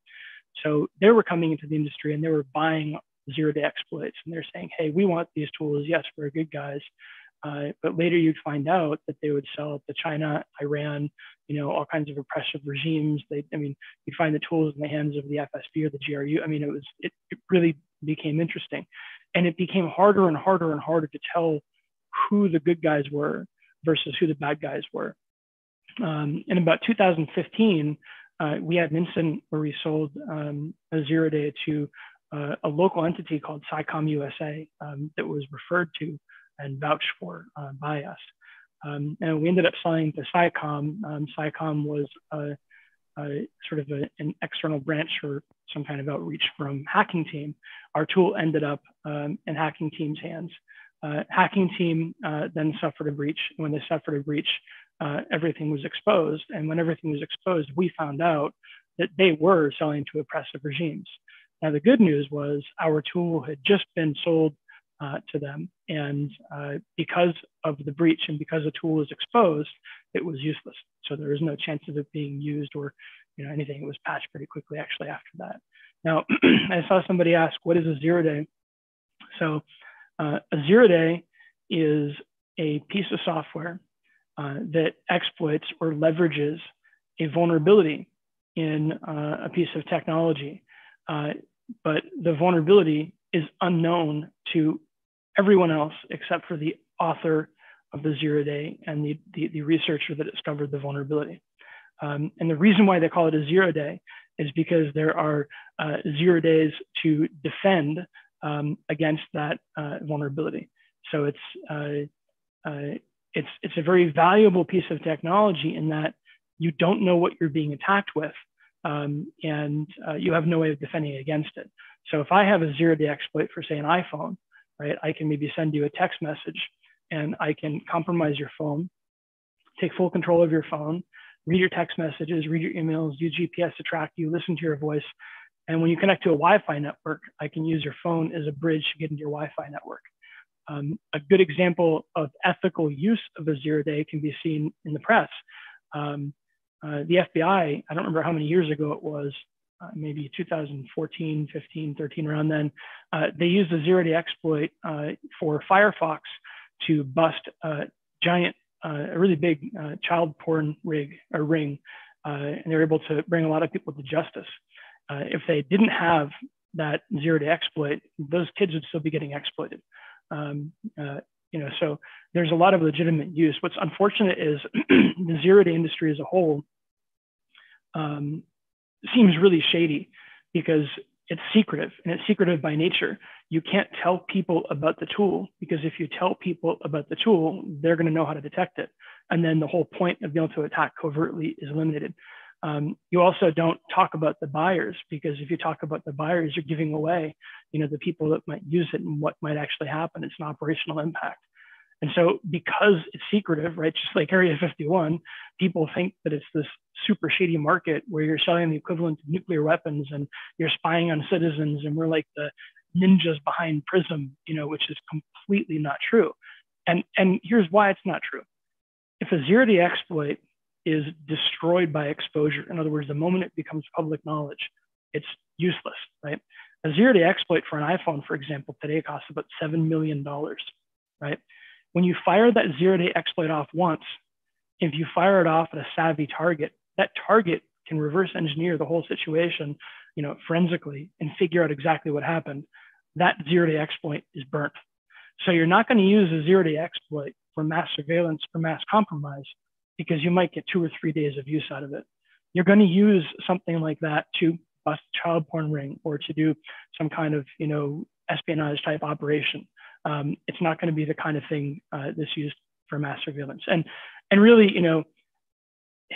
So they were coming into the industry and they were buying zero-day exploits, and they're saying, "Hey, we want these tools. Yes, we're good guys." Uh, but later you'd find out that they would sell it to China, Iran, you know, all kinds of oppressive regimes. They, I mean, you'd find the tools in the hands of the F S B or the G R U. I mean, it was, it, it really became interesting. And it became harder and harder and harder to tell who the good guys were versus who the bad guys were. Um, in about two thousand fifteen, uh, we had an incident where we sold um, a zero day to uh, a local entity called SICOM U S A um, that was referred to and vouched for uh, by us. Um, and we ended up selling to SICOM. Um, SICOM was a, a sort of a, an external branch or some kind of outreach from Hacking Team. Our tool ended up um, in Hacking Team's hands. Uh, Hacking Team uh, then suffered a breach. When they suffered a breach, uh, everything was exposed. And when everything was exposed, we found out that they were selling to oppressive regimes. Now, the good news was our tool had just been sold Uh, to them. And uh, because of the breach and because the tool was exposed, it was useless. So there was no chance of it being used or, you know, anything. It was patched pretty quickly actually after that. Now, I saw somebody ask, what is a zero day? So uh, a zero day is a piece of software uh, that exploits or leverages a vulnerability in uh, a piece of technology. Uh, but the vulnerability is unknown to everyone else except for the author of the zero day and the, the, the researcher that discovered the vulnerability. Um, and the reason why they call it a zero day is because there are uh, zero days to defend um, against that uh, vulnerability. So it's, uh, uh, it's, it's a very valuable piece of technology in that you don't know what you're being attacked with, um, and uh, you have no way of defending against it. So if I have a zero-day exploit for, say, an iPhone, right, I can maybe send you a text message, and I can compromise your phone, take full control of your phone, read your text messages, read your emails, use G P S to track you, listen to your voice. And when you connect to a Wi-Fi network, I can use your phone as a bridge to get into your Wi-Fi network. Um, a good example of ethical use of a zero-day can be seen in the press. Um, uh, the F B I, I don't remember how many years ago it was, Uh, maybe two thousand fourteen, fifteen, thirteen, around then, uh, they used a zero-day exploit uh, for Firefox to bust a giant, uh, a really big uh, child porn rig or ring, uh, and they were able to bring a lot of people to justice. Uh, if they didn't have that zero-day exploit, those kids would still be getting exploited. Um, uh, you know, so there's a lot of legitimate use. What's unfortunate is the zero-day industry as a whole Um, seems really shady because it's secretive, and it's secretive by nature. You can't tell people about the tool, because if you tell people about the tool, they're going to know how to detect it. And then the whole point of being able to attack covertly is eliminated. Um, you also don't talk about the buyers, because if you talk about the buyers, you're giving away, you know, the people that might use it and what might actually happen. It's an operational impact. And so because it's secretive, right, just like Area fifty-one, people think that it's this super shady market where you're selling the equivalent of nuclear weapons and you're spying on citizens, and we're like the ninjas behind Prism, you know, which is completely not true. And, and here's why it's not true. If a zero-day exploit is destroyed by exposure, in other words, the moment it becomes public knowledge, it's useless, right? A zero-day exploit for an iPhone, for example, today costs about seven million dollars, right? When you fire that zero-day exploit off once, if you fire it off at a savvy target, that target can reverse engineer the whole situation, you know, forensically, and figure out exactly what happened. That zero-day exploit is burnt. So you're not going to use a zero-day exploit for mass surveillance or mass compromise, because you might get two or three days of use out of it. You're going to use something like that to bust a child porn ring or to do some kind of, you know, espionage type operation. Um, it's not going to be the kind of thing uh, that's used for mass surveillance. And and really, you know,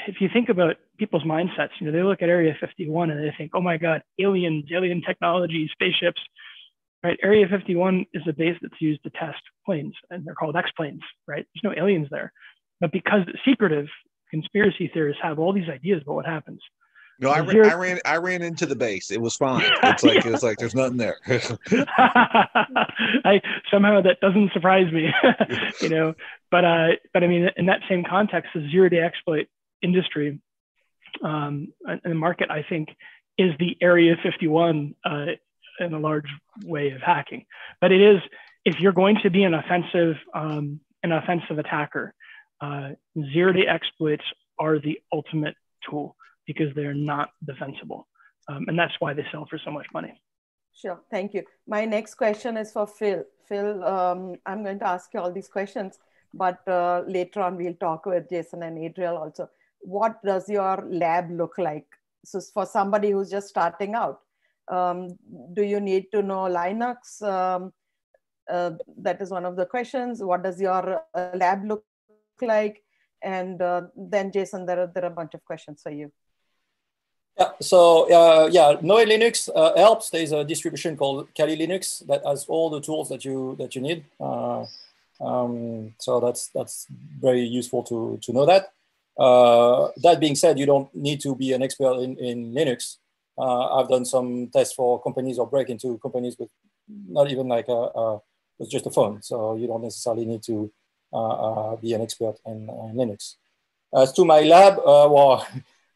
if you think about people's mindsets, you know, they look at Area fifty-one and they think, oh my God, aliens, alien technology, spaceships, right? Area fifty-one is the base that's used to test planes, and they're called X-planes, right? There's no aliens there. But because it's secretive, conspiracy theorists have all these ideas about what happens. No, I ran, I ran. I ran into the base. It was fine. It's like yeah. It's like there's nothing there. I somehow that doesn't surprise me, you know. But uh, but I mean, in that same context, the zero-day exploit industry um, and the market, I think, is the Area fifty-one uh, in a large way of hacking. But it is, if you're going to be an offensive um, an offensive attacker, Uh, zero-day exploits are the ultimate tool because they're not defensible. Um, and that's why they sell for so much money. Sure, thank you. My next question is for Phil. Phil, um, I'm going to ask you all these questions, but uh, later on we'll talk with Jayson and Adriel also. What does your lab look like? So for somebody who's just starting out, um, do you need to know Linux? Um, uh, that is one of the questions. What does your uh, lab look like? And uh, then Jayson, there are, there are a bunch of questions for you. Yeah, so uh, yeah, knowing Linux uh, helps. There's a distribution called Kali Linux that has all the tools that you that you need. Uh, um, so that's that's very useful to to know that. Uh, that being said, you don't need to be an expert in, in Linux. Uh, I've done some tests for companies or break into companies with not even like a, a with just a phone. So you don't necessarily need to Uh, uh, be an expert in, in Linux. As to my lab, uh, well,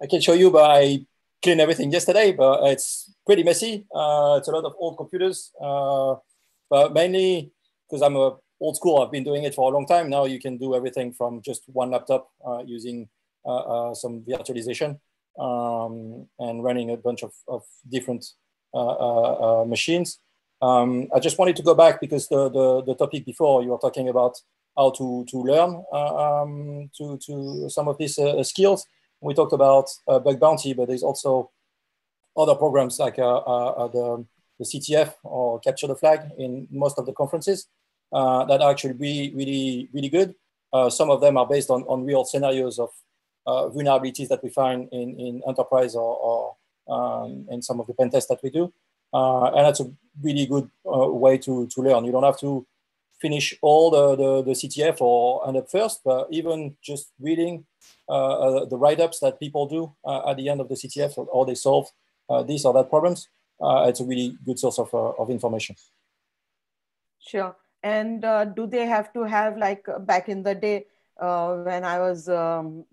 I can show you, but I cleaned everything yesterday, but it's pretty messy. Uh, it's a lot of old computers, uh, but mainly because I'm a old school, I've been doing it for a long time. Now you can do everything from just one laptop uh, using uh, uh, some virtualization um, and running a bunch of, of different uh, uh, uh, machines. Um, I just wanted to go back because the, the, the topic before you were talking about how to, to learn uh, um, to, to some of these uh, skills. We talked about uh, bug bounty, but there's also other programs like uh, uh, the, the C T F or Capture the Flag in most of the conferences uh, that are actually really, really, really good. Uh, some of them are based on, on real scenarios of uh, vulnerabilities that we find in, in enterprise or, or um, in some of the pen tests that we do. Uh, and that's a really good uh, way to, to learn. You don't have to finish all the, the, the C T F or end up first, but even just reading uh, uh, the write-ups that people do uh, at the end of the C T F, or, or they solve uh, these or that problems, uh, it's a really good source of, uh, of information. Sure. And uh, do they have to have, like back in the day uh, when I was um,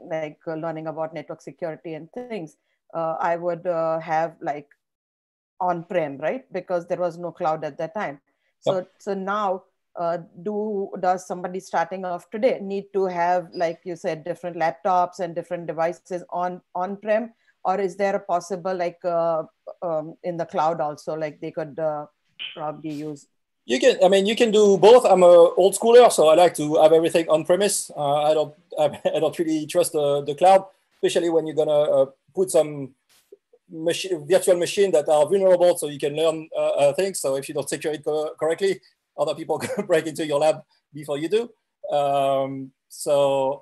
like learning about network security and things, uh, I would uh, have like on-prem, right? Because there was no cloud at that time. So, so now, uh, do does somebody starting off today need to have, like you said, different laptops and different devices on on-prem, or is there a possible like uh, um, in the cloud also, like they could uh, probably use? You can, I mean, you can do both. I'm a old schooler, so I like to have everything on-premise. Uh, I don't, I don't really trust the, the cloud, especially when you're gonna uh, put some Machine, virtual machine that are vulnerable, so you can learn uh, uh, things. So if you don't secure it co correctly, other people can break into your lab before you do. Um, so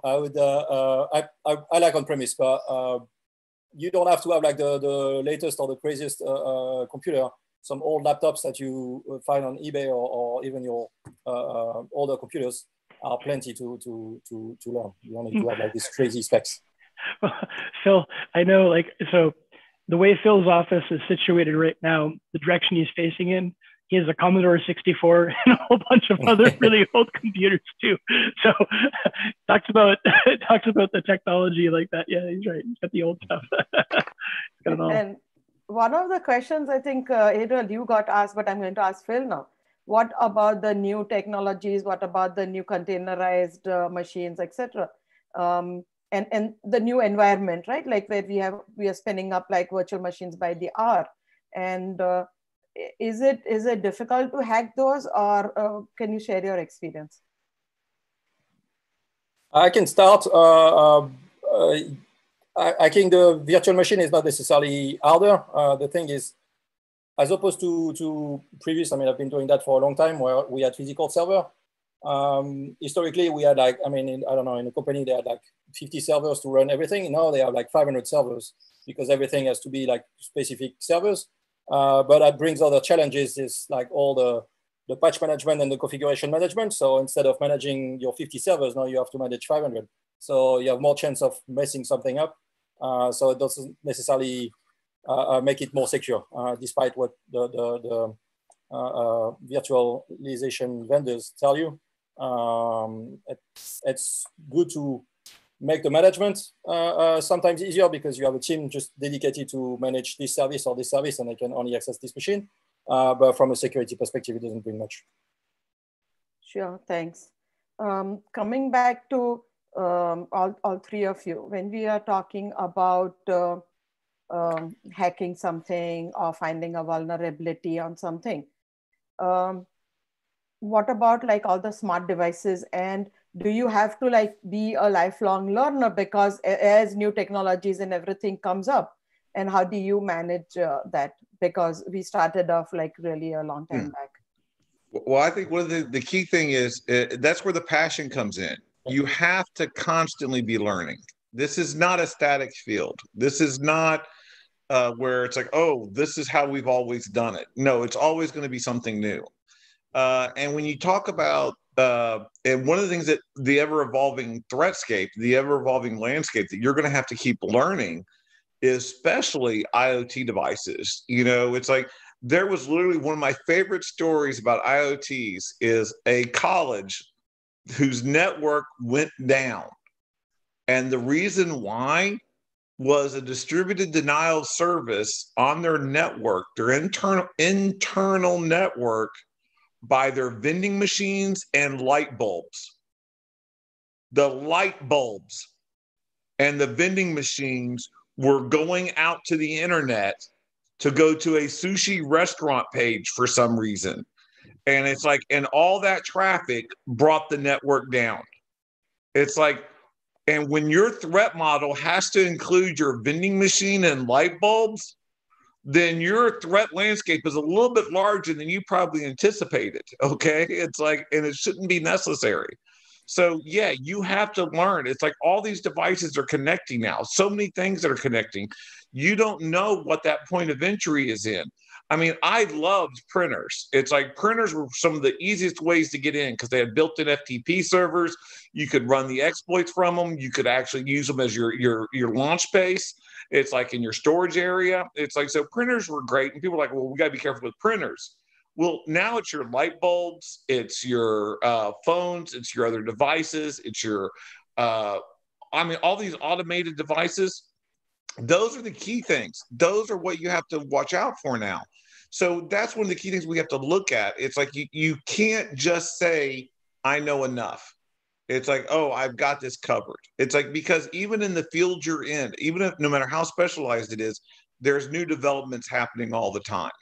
I would, uh, uh, I, I, I like on-premise, but uh, you don't have to have like the, the latest or the craziest uh, uh, computer. Some old laptops that you find on eBay or, or even your uh, uh, older computers are plenty to to to, to learn. You don't need to have like these crazy specs. Well, Phil, I know, like, so the way Phil's office is situated right now, the direction he's facing in, he has a Commodore sixty-four and a whole bunch of other really old computers too. So talks about talks about the technology like that. Yeah, he's right. He's got the old stuff. He's got it all. And one of the questions I think, uh, Adriel, you got asked, but I'm going to ask Phil now. What about the new technologies? What about the new containerized uh, machines, et cetera? Um, and, and the new environment, right? Like where we have, we are spinning up like virtual machines by the hour. And uh, is it is it difficult to hack those, or uh, can you share your experience? I can start. Uh, uh, uh, I think the virtual machine is not necessarily harder. Uh, the thing is, as opposed to, to previous, I mean, I've been doing that for a long time where we had physical server. Um, historically, we had like, I mean, in, I don't know, in a company, they had like fifty servers to run everything. Now they have like five hundred servers because everything has to be like specific servers. Uh, but that brings other challenges, is like all the, the patch management and the configuration management. So instead of managing your fifty servers, now you have to manage five hundred. So you have more chance of messing something up. Uh, so it doesn't necessarily uh, make it more secure, uh, despite what the, the, the uh, uh, virtualization vendors tell you. Um, it's, it's good to make the management uh, uh, sometimes easier because you have a team just dedicated to manage this service or this service, and they can only access this machine. Uh, but from a security perspective, it doesn't bring much. Sure, thanks. Um, coming back to Um, all, all three of you, when we are talking about uh, um, hacking something or finding a vulnerability on something, um, what about like all the smart devices? And do you have to like be a lifelong learner, because as new technologies and everything comes up, and how do you manage uh, that? Because we started off like really a long time hmm. back. Well, I think one of the, the key thing is uh, that's where the passion comes in. You have to constantly be learning. This is not a static field. This is not uh, where it's like, oh, this is how we've always done it. No, it's always going to be something new. Uh, and when you talk about, uh, and one of the things that the ever-evolving threatscape, the ever-evolving landscape that you're going to have to keep learning, is especially IoT devices. You know, it's like, there was literally one of my favorite stories about IoTs is a college whose network went down. And the reason why was a distributed denial service on their network, their internal internal network, by their vending machines and light bulbs. The light bulbs and the vending machines were going out to the internet to go to a sushi restaurant page for some reason. And it's like, and all that traffic brought the network down. It's like, and when your threat model has to include your vending machine and light bulbs, then your threat landscape is a little bit larger than you probably anticipated, okay? It's like, and it shouldn't be necessary. So yeah, you have to learn. It's like all these devices are connecting now. So many things that are connecting. You don't know what that point of entry is in. I mean, I loved printers. It's like printers were some of the easiest ways to get in because they had built-in F T P servers. You could run the exploits from them. You could actually use them as your your your launch base. It's like in your storage area. It's like, so printers were great. And people were like, well, we got to be careful with printers. Well, now it's your light bulbs. It's your uh, phones. It's your other devices. It's your, uh, I mean, all these automated devices. Those are the key things. Those are what you have to watch out for now. So that's one of the key things we have to look at. It's like you, you can't just say, I know enough. It's like, oh, I've got this covered. It's like, because even in the field you're in, even if no matter how specialized it is, there's new developments happening all the time.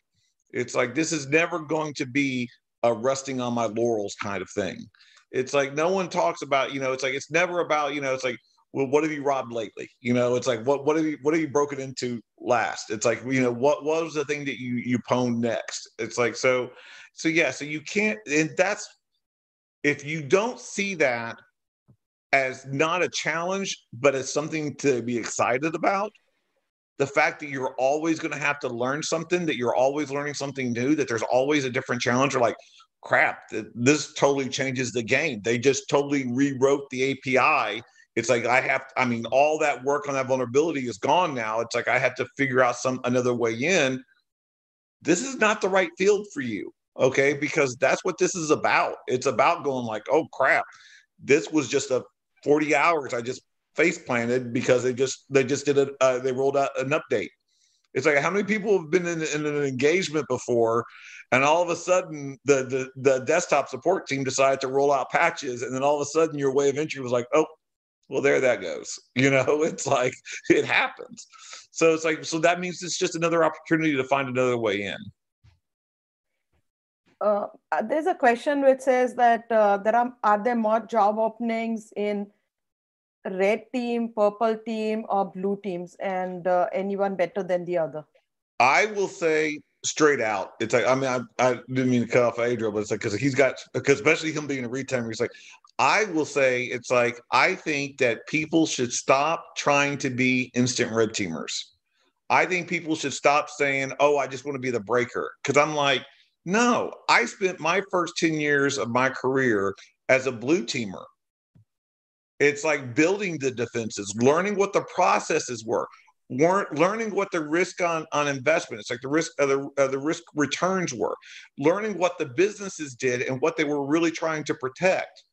It's like, this is never going to be a resting on my laurels kind of thing. It's like, no one talks about, you know, it's like, it's never about, you know, it's like, well, what have you robbed lately? You know, it's like, what what have you what have you broken into last? It's like, you know, what, what was the thing that you you pwned next? It's like, so, so yeah, so you can't, and that's, if you don't see that as not a challenge, but as something to be excited about, the fact that you're always going to have to learn something, that you're always learning something new, that there's always a different challenge, or like, crap, this totally changes the game. They just totally rewrote the A P I. It's like, I have, I mean, all that work on that vulnerability is gone now. It's like, I have to figure out some another way in. This is not the right field for you, okay? Because that's what this is about. It's about going like, oh crap, this was just a forty hours I just face planted because they just they just did a uh, they rolled out an update. It's like, how many people have been in, in an engagement before, and all of a sudden the, the the desktop support team decided to roll out patches, and then all of a sudden your way of entry was like, oh, well, there that goes. You know, it's like, it happens. So it's like, so that means it's just another opportunity to find another way in. Uh, there's a question which says that uh, there are are there more job openings in red team, purple team, or blue teams, and uh, anyone better than the other? I will say straight out, it's like, I mean, I, I didn't mean to cut off Adriel, but it's like, because he's got, because especially him being a retailer, he's like, I will say, it's like, I think that people should stop trying to be instant red teamers. I think people should stop saying, oh, I just want to be the breaker. Because I'm like, no, I spent my first ten years of my career as a blue teamer. It's like building the defenses, learning what the processes were, weren't learning what the risk on, on investment, it's like the risk of the, of the risk returns were, learning what the businesses did and what they were really trying to protect.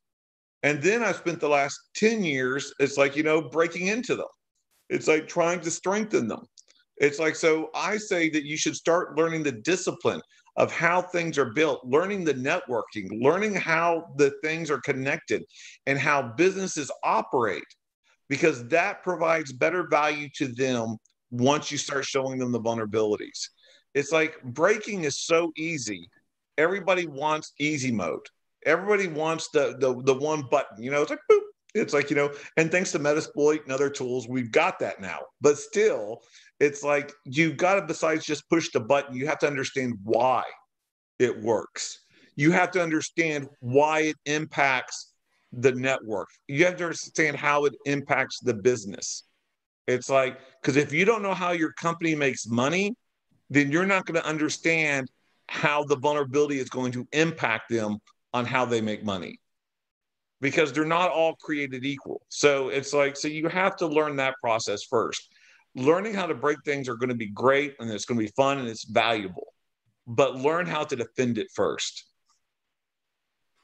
And then I spent the last ten years, it's like, you know, breaking into them. It's like trying to strengthen them. It's like, so I say that you should start learning the discipline of how things are built, learning the networking, learning how the things are connected and how businesses operate, because that provides better value to them once you start showing them the vulnerabilities. It's like breaking is so easy. Everybody wants easy mode. Everybody wants the, the, the one button, you know, it's like, boop. It's like, you know, and thanks to Metasploit and other tools, we've got that now. But still, it's like, you've got to, besides just push the button, you have to understand why it works. You have to understand why it impacts the network. You have to understand how it impacts the business. It's like, because if you don't know how your company makes money, then you're not going to understand how the vulnerability is going to impact them on how they make money, because they're not all created equal. So it's like, so you have to learn that process first. Learning how to break things are going to be great, and it's going to be fun, and it's valuable, but learn how to defend it first.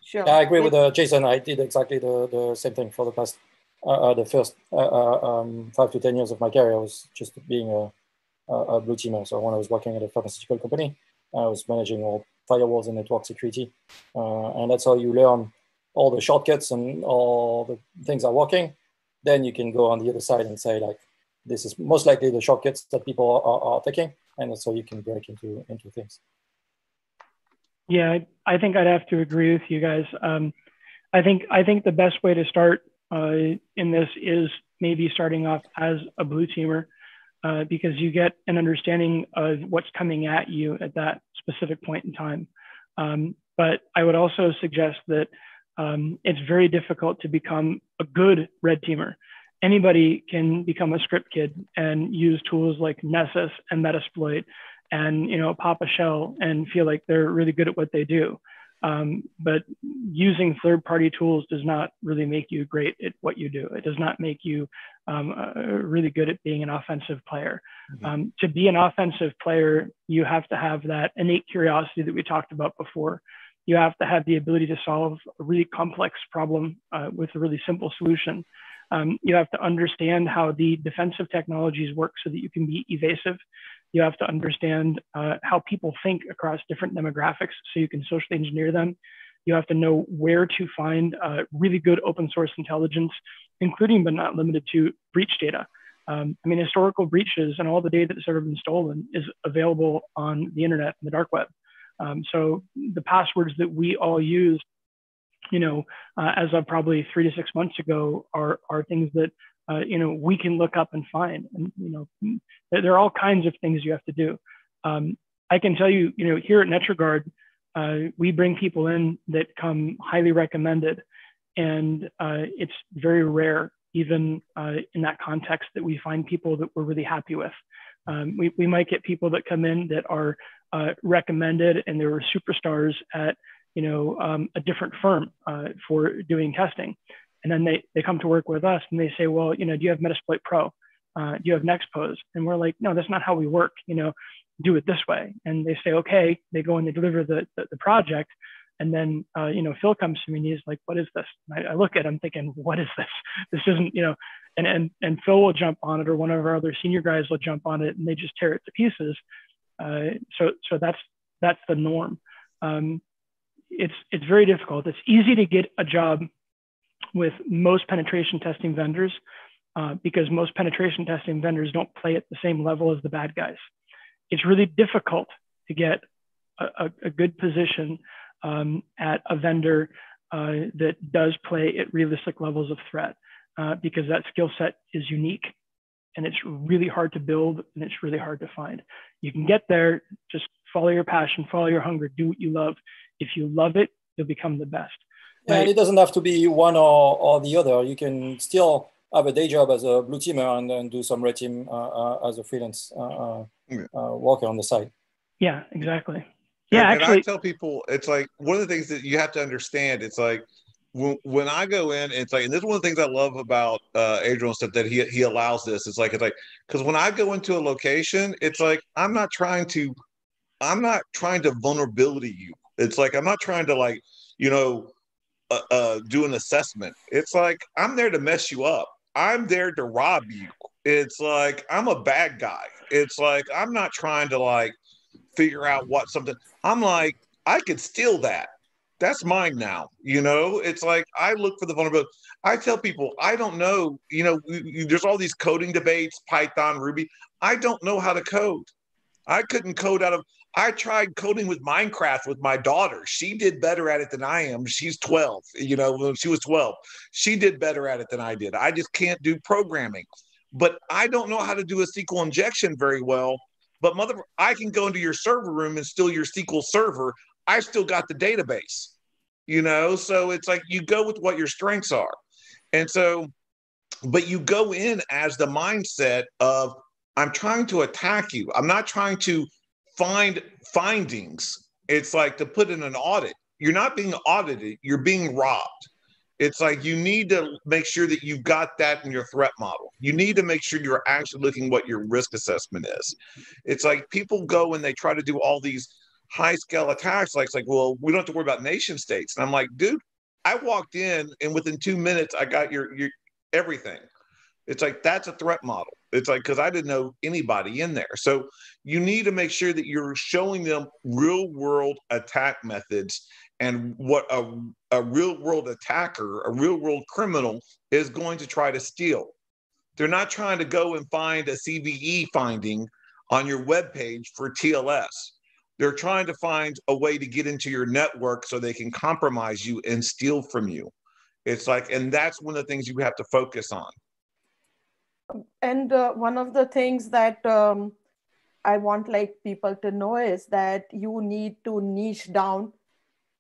Sure. Yeah, I agree with uh, Jayson. I did exactly the, the same thing for the past, uh, uh, the first uh, uh, um, five to ten years of my career. I was just being a, a, a blue teamer. So when I was working at a pharmaceutical company, I was managing all firewalls and network security. Uh, and that's how you learn all the shortcuts and all the things are working. Then you can go on the other side and say, like, this is most likely the shortcuts that people are, are taking, and so you can break into into things. Yeah, I think I'd have to agree with you guys. Um, I think I think the best way to start uh, in this is maybe starting off as a blue teamer, uh, because you get an understanding of what's coming at you at that specific point in time. Um, but I would also suggest that um, it's very difficult to become a good red teamer. Anybody can become a script kid and use tools like Nessus and Metasploit and, you know, pop a shell and feel like they're really good at what they do. Um, but using third-party tools does not really make you great at what you do. It does not make you um, uh, really good at being an offensive player. Mm-hmm. Um, to be an offensive player, you have to have that innate curiosity that we talked about before. You have to have the ability to solve a really complex problem uh, with a really simple solution. Um, you have to understand how the defensive technologies work so that you can be evasive. You have to understand uh, how people think across different demographics so you can socially engineer them. You have to know where to find uh, really good open source intelligence, including but not limited to breach data. Um, I mean, historical breaches and all the data that's ever been stolen is available on the internet and the dark web. Um, so the passwords that we all use, you know, uh, as of probably three to six months ago, are are things that, uh, you know, we can look up and find. And, you know, there, there are all kinds of things you have to do. Um, I can tell you, you know, here at Netragard, uh, we bring people in that come highly recommended. And uh, it's very rare, even uh, in that context, that we find people that we're really happy with. Um, we, we might get people that come in that are uh, recommended, and they were superstars at you know um, a different firm uh, for doing testing. And then they, they come to work with us and they say, well, you know, do you have Metasploit Pro? Uh, do you have Nexpose? And we're like, no, that's not how we work. You know, do it this way. And they say, okay. They go and they deliver the the, the project. And then, uh, you know, Phil comes to me and he's like, what is this? And I, I look at him thinking, what is this? This isn't, you know, and, and, and Phil will jump on it, or one of our other senior guys will jump on it, and they just tear it to pieces. Uh, so so that's that's the norm. Um, it's it's very difficult. It's easy to get a job with most penetration testing vendors, uh, because most penetration testing vendors don't play at the same level as the bad guys. It's really difficult to get a, a, a good position um, at a vendor uh, that does play at realistic levels of threat, uh, because that skill set is unique, and it's really hard to build, and it's really hard to find. You can get there, just follow your passion, follow your hunger, do what you love. If you love it, you'll become the best. Right. And it doesn't have to be one or, or the other. You can still have a day job as a blue teamer and then do some red team uh, uh, as a freelance uh, uh, worker on the side. Yeah, exactly. Yeah, and, actually, and I tell people, it's like one of the things that you have to understand. It's like when, when I go in, it's like, and this is one of the things I love about uh, Adriel and stuff, that he he allows this. It's like it's like because when I go into a location, it's like I'm not trying to, I'm not trying to vulnerability you. It's like I'm not trying to like you know. Uh, uh, do an assessment. It's like, I'm there to mess you up. I'm there to rob you. It's like, I'm a bad guy. It's like, I'm not trying to like figure out what something, I'm like, I could steal that. That's mine now. You know, it's like, I look for the vulnerability. I tell people, I don't know, you know, there's all these coding debates, Python, Ruby. I don't know how to code. I couldn't code out of, I tried coding with Minecraft with my daughter. She did better at it than I am. She's twelve, you know, when she was twelve. She did better at it than I did. I just can't do programming. But I don't know how to do a S Q L injection very well. But mother, I can go into your server room and steal your S Q L server. I still got the database, you know? So it's like you go with what your strengths are. And so, but you go in as the mindset of, I'm trying to attack you. I'm not trying to find findings. It's like to put in an audit. You're not being audited, you're being robbed. It's like you need to make sure that you've got that in your threat model. You need to make sure you're actually looking what your risk assessment is. It's like people go and they try to do all these high scale attacks. Like, it's like, well, we don't have to worry about nation states. And I'm like, dude, I walked in and within two minutes, I got your, your everything. It's like, that's a threat model. It's like, because I didn't know anybody in there. So you need to make sure that you're showing them real world attack methods and what a, a real world attacker, a real world criminal is going to try to steal. They're not trying to go and find a C V E finding on your webpage for T L S. They're trying to find a way to get into your network so they can compromise you and steal from you. It's like, and that's one of the things you have to focus on. And uh, one of the things that um, I want like people to know is that you need to niche down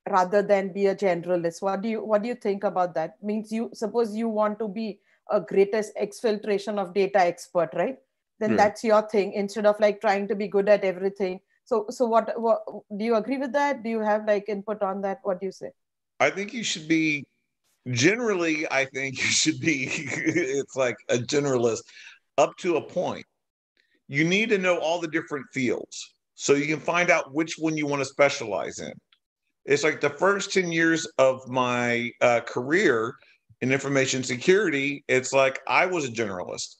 rather than be a generalist. What do you what do you think about that? Means you suppose you want to be a greatest exfiltration of data expert, right? Then yeah. That's your thing instead of like trying to be good at everything. So so what, what do you agree with that? Do you have like input on that? What do you say? I think you should be. Generally, I think you should be, it's like a generalist up to a point. You need to know all the different fields so you can find out which one you want to specialize in. It's like the first ten years of my uh, career in information security, it's like I was a generalist.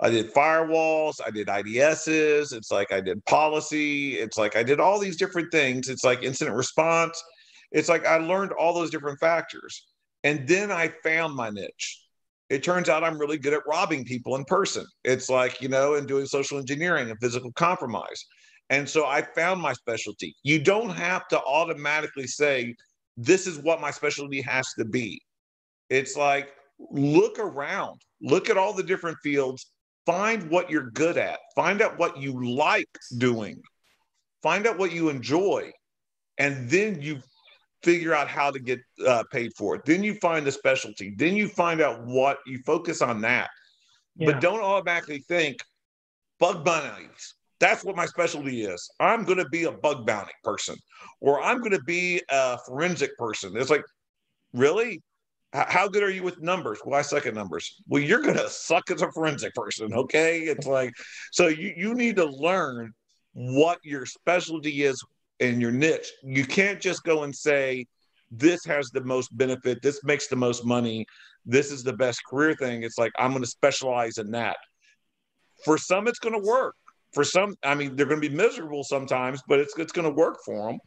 I did firewalls, I did I D Ss, it's like I did policy, it's like I did all these different things. It's like incident response. It's like I learned all those different factors. And then I found my niche. It turns out I'm really good at robbing people in person. It's like, you know, and doing social engineering and physical compromise. And so I found my specialty. You don't have to automatically say, this is what my specialty has to be. It's like, look around, look at all the different fields, find what you're good at, find out what you like doing, find out what you enjoy, and then you figure out how to get uh, paid for it. Then you find the specialty. Then you find out what you focus on that. Yeah. But don't automatically think bug bounties. That's what my specialty is. I'm going to be a bug bounty person, or I'm going to be a forensic person. It's like, really? How good are you with numbers? Well, I suck at numbers. Well, you're going to suck as a forensic person, okay? It's like, so you, you need to learn what your specialty is and your niche. You can't just go and say, this has the most benefit, this makes the most money, this is the best career thing. It's like, I'm going to specialize in that. For some, it's going to work. For some, I mean, they're going to be miserable sometimes, but it's it's going to work for them.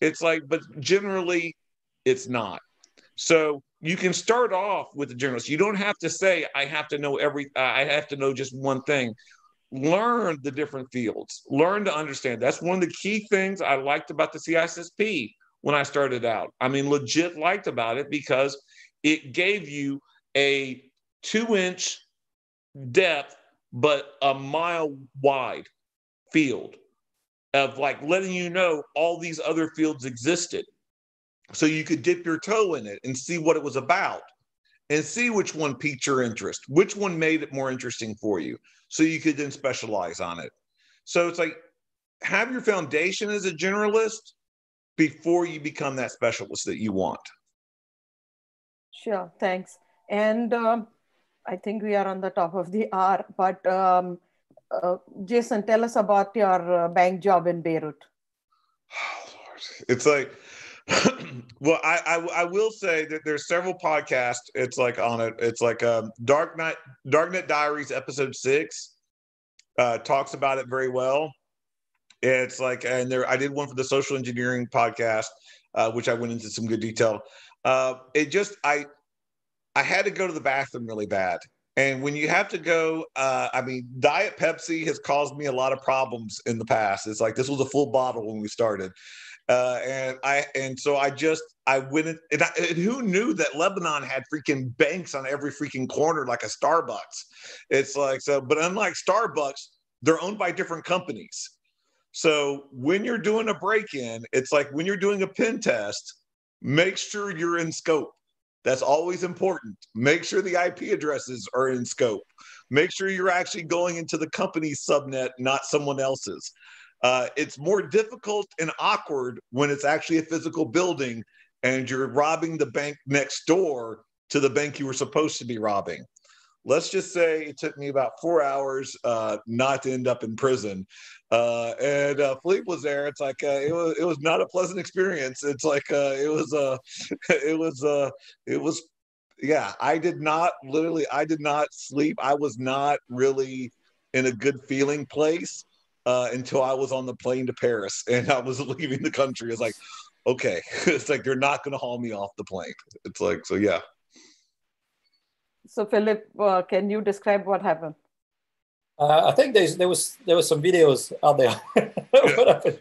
It's like, but generally, it's not. So you can start off with the generalist. You don't have to say, I have to know every, I have to know just one thing. Learn the different fields. Learn to understand. That's one of the key things I liked about the C I S S P when I started out. I mean, legit liked about it because it gave you a two-inch depth but a mile wide field of like letting you know all these other fields existed. So you could dip your toe in it and see what it was about and see which one piqued your interest, which one made it more interesting for you. So you could then specialize on it. So it's like, have your foundation as a generalist before you become that specialist that you want. Sure, thanks. And um... I think we are on the top of the hour, but um, uh, Jayson, tell us about your uh, bank job in Beirut. Oh, Lord. It's like, well, I, I I will say that there's several podcasts. It's like on it. It's like um, Dark Knight, Darknet Diaries, episode six uh, talks about it very well. It's like, and there, I did one for the social engineering podcast, uh, which I went into some good detail. Uh, it just, I, I had to go to the bathroom really bad. And when you have to go, uh, I mean, Diet Pepsi has caused me a lot of problems in the past. It's like, this was a full bottle when we started. Uh, and I and so I just, I went, in, and, I, and who knew that Lebanon had freaking banks on every freaking corner, like a Starbucks. It's like, so, but unlike Starbucks, they're owned by different companies. So when you're doing a break-in, it's like when you're doing a pen test, make sure you're in scope. That's always important. Make sure the I P addresses are in scope. Make sure you're actually going into the company's subnet, not someone else's. Uh, it's more difficult and awkward when it's actually a physical building and you're robbing the bank next door to the bank you were supposed to be robbing. Let's just say it took me about four hours uh, not to end up in prison. Uh, and uh, Philippe was there. It's like uh, it was it was not a pleasant experience. It's like uh, it was uh, it was uh, it was yeah. I did not literally. I did not sleep. I was not really in a good feeling place uh, until I was on the plane to Paris and I was leaving the country. It's like, okay, it's like they're not going to haul me off the plane. It's like so yeah. So Philippe, uh, can you describe what happened? Uh, I think there was there was some videos out there. Yeah.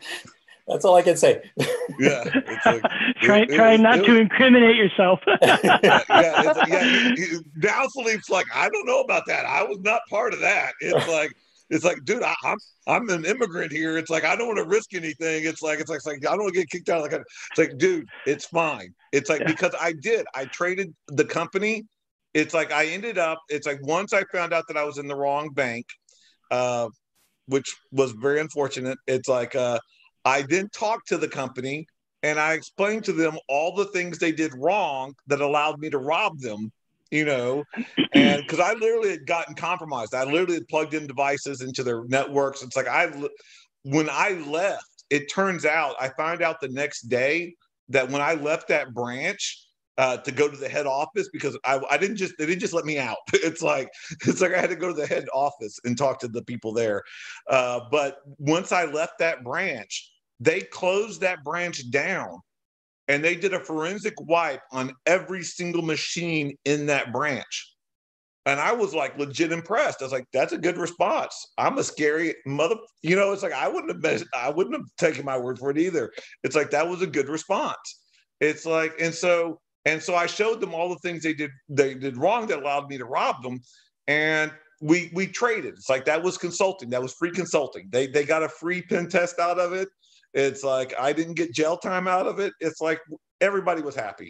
That's all I can say. Yeah, it's like, try it, try it was, not to was, incriminate yourself. yeah, yeah, it's like, yeah. Now Philippe's like, I don't know about that. I was not part of that. It's like it's like, dude, I, I'm I'm an immigrant here. It's like I don't want to risk anything. It's like it's like, it's like I don't want to get kicked out. Like it's like, dude, it's fine. It's like yeah. Because I did. I traded the company. It's like I ended up, it's like once I found out that I was in the wrong bank, uh, which was very unfortunate, it's like uh, I then talked to the company and I explained to them all the things they did wrong that allowed me to rob them, you know, and because I literally had gotten compromised. I literally had plugged in devices into their networks. It's like I, when I left, it turns out, I found out the next day that when I left that branch, Uh, to go to the head office because I, I didn't just they didn't just let me out. It's like it's like I had to go to the head office and talk to the people there. Uh, but once I left that branch, they closed that branch down, and they did a forensic wipe on every single machine in that branch. And I was like legit impressed. I was like, that's a good response. I'm a scary mother, you know. It's like I wouldn't have been, I wouldn't have taken my word for it either. It's like that was a good response. It's like and so. And so I showed them all the things they did they did wrong that allowed me to rob them, and we we traded. It's like that was consulting, that was free consulting. They they got a free pen test out of it. It's like I didn't get jail time out of it. It's like everybody was happy.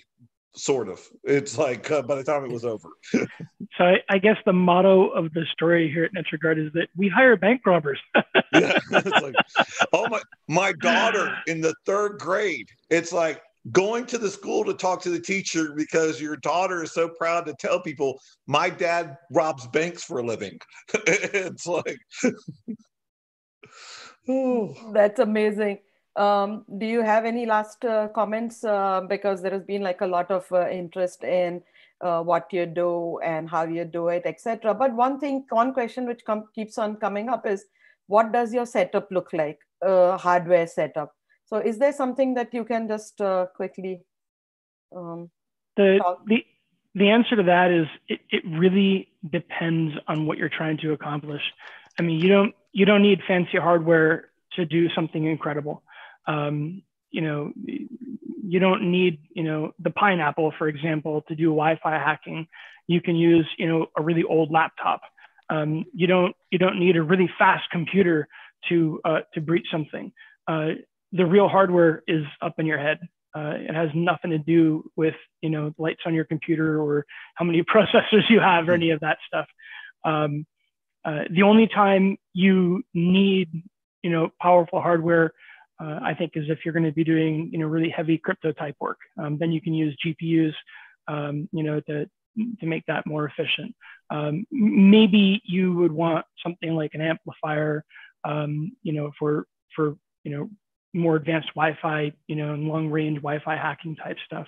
sort of. It's like uh, by the time it was over. So I, I guess the motto of the story here at Netragard is that we hire bank robbers. Yeah, it's like, oh my, my daughter in the third grade, it's like going to the school to talk to the teacher because your daughter is so proud to tell people, my dad robs banks for a living. It's like, oh. That's amazing. Um, do you have any last uh, comments? Uh, because there has been like a lot of uh, interest in uh, what you do and how you do it, et cetera. But one thing, one question which com- keeps on coming up is, what does your setup look like? Uh, hardware setup. So, is there something that you can just uh, quickly? Um, the talk? the the answer to that is it, it really depends on what you're trying to accomplish. I mean, you don't you don't need fancy hardware to do something incredible. Um, you know, you don't need, you know, the Pineapple, for example, to do Wi-Fi hacking. You can use, you know, a really old laptop. Um, you don't, you don't need a really fast computer to, uh, to breach something. Uh, the real hardware is up in your head. Uh, it has nothing to do with, you know, the lights on your computer or how many processors you have or any of that stuff. Um, uh, the only time you need, you know, powerful hardware, Uh, I think, is if you're going to be doing, you know, really heavy crypto type work, um, then you can use G P Us, um, you know, to to make that more efficient. Um, maybe you would want something like an amplifier, um, you know, for for you know more advanced Wi-Fi, you know, and long-range Wi-Fi hacking type stuff.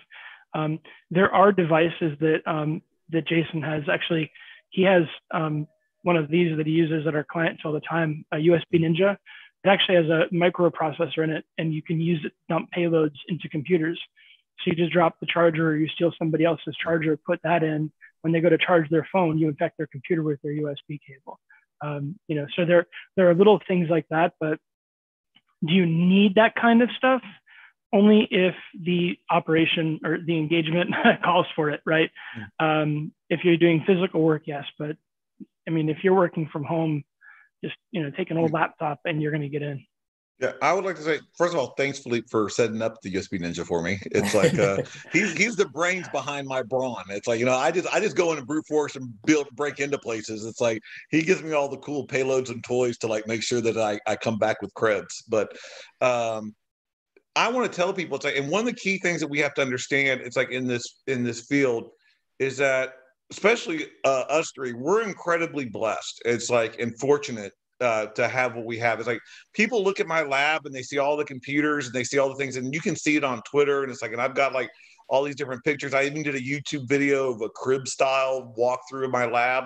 Um, there are devices that um, that Jason has actually. He has um, one of these that he uses at our clients all the time, a U S B Ninja. It actually has a microprocessor in it, and you can use it to dump payloads into computers. So you just drop the charger, or you steal somebody else's charger, put that in. When they go to charge their phone, you infect their computer with their U S B cable. Um, you know, so there there are little things like that. But do you need that kind of stuff? Only if the operation or the engagement calls for it, right? Yeah. Um, if you're doing physical work, yes. But I mean, if you're working from home, just, you know, take an old laptop and you're going to get in. Yeah, I would like to say, first of all, thanks, Philippe, for setting up the U S B Ninja for me. It's like uh, he's he's the brains behind my brawn. It's like, you know, I just I just go in and brute force and build break into places. It's like he gives me all the cool payloads and toys to like make sure that I I come back with creds. But um, I want to tell people, it's like, and one of the key things that we have to understand, it's like in this in this field, is that, especially uh, us three, we're incredibly blessed. It's like, and fortunate uh, to have what we have. It's like people look at my lab and they see all the computers and they see all the things, and you can see it on Twitter. And it's like, and I've got like all these different pictures. I even did a YouTube video of a crib style walkthrough of my lab.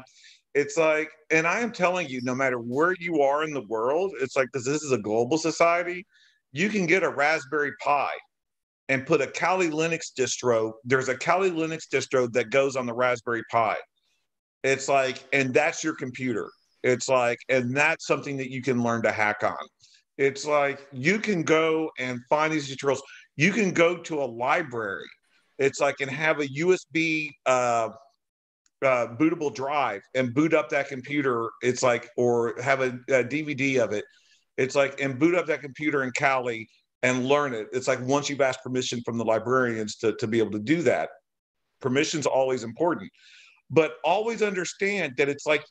It's like, and I am telling you, no matter where you are in the world, it's like, this, this is a global society. You can get a Raspberry Pi and put a Kali Linux distro. There's a Kali Linux distro that goes on the Raspberry Pi. It's like, and that's your computer. It's like, and that's something that you can learn to hack on. It's like, you can go and find these tutorials. You can go to a library. It's like, and have a U S B uh, uh, bootable drive and boot up that computer. It's like, or have a, a D V D of it. It's like, and boot up that computer in Kali and learn it. It's like, once you've asked permission from the librarians to, to be able to do that, permission's always important. But always understand that it's like,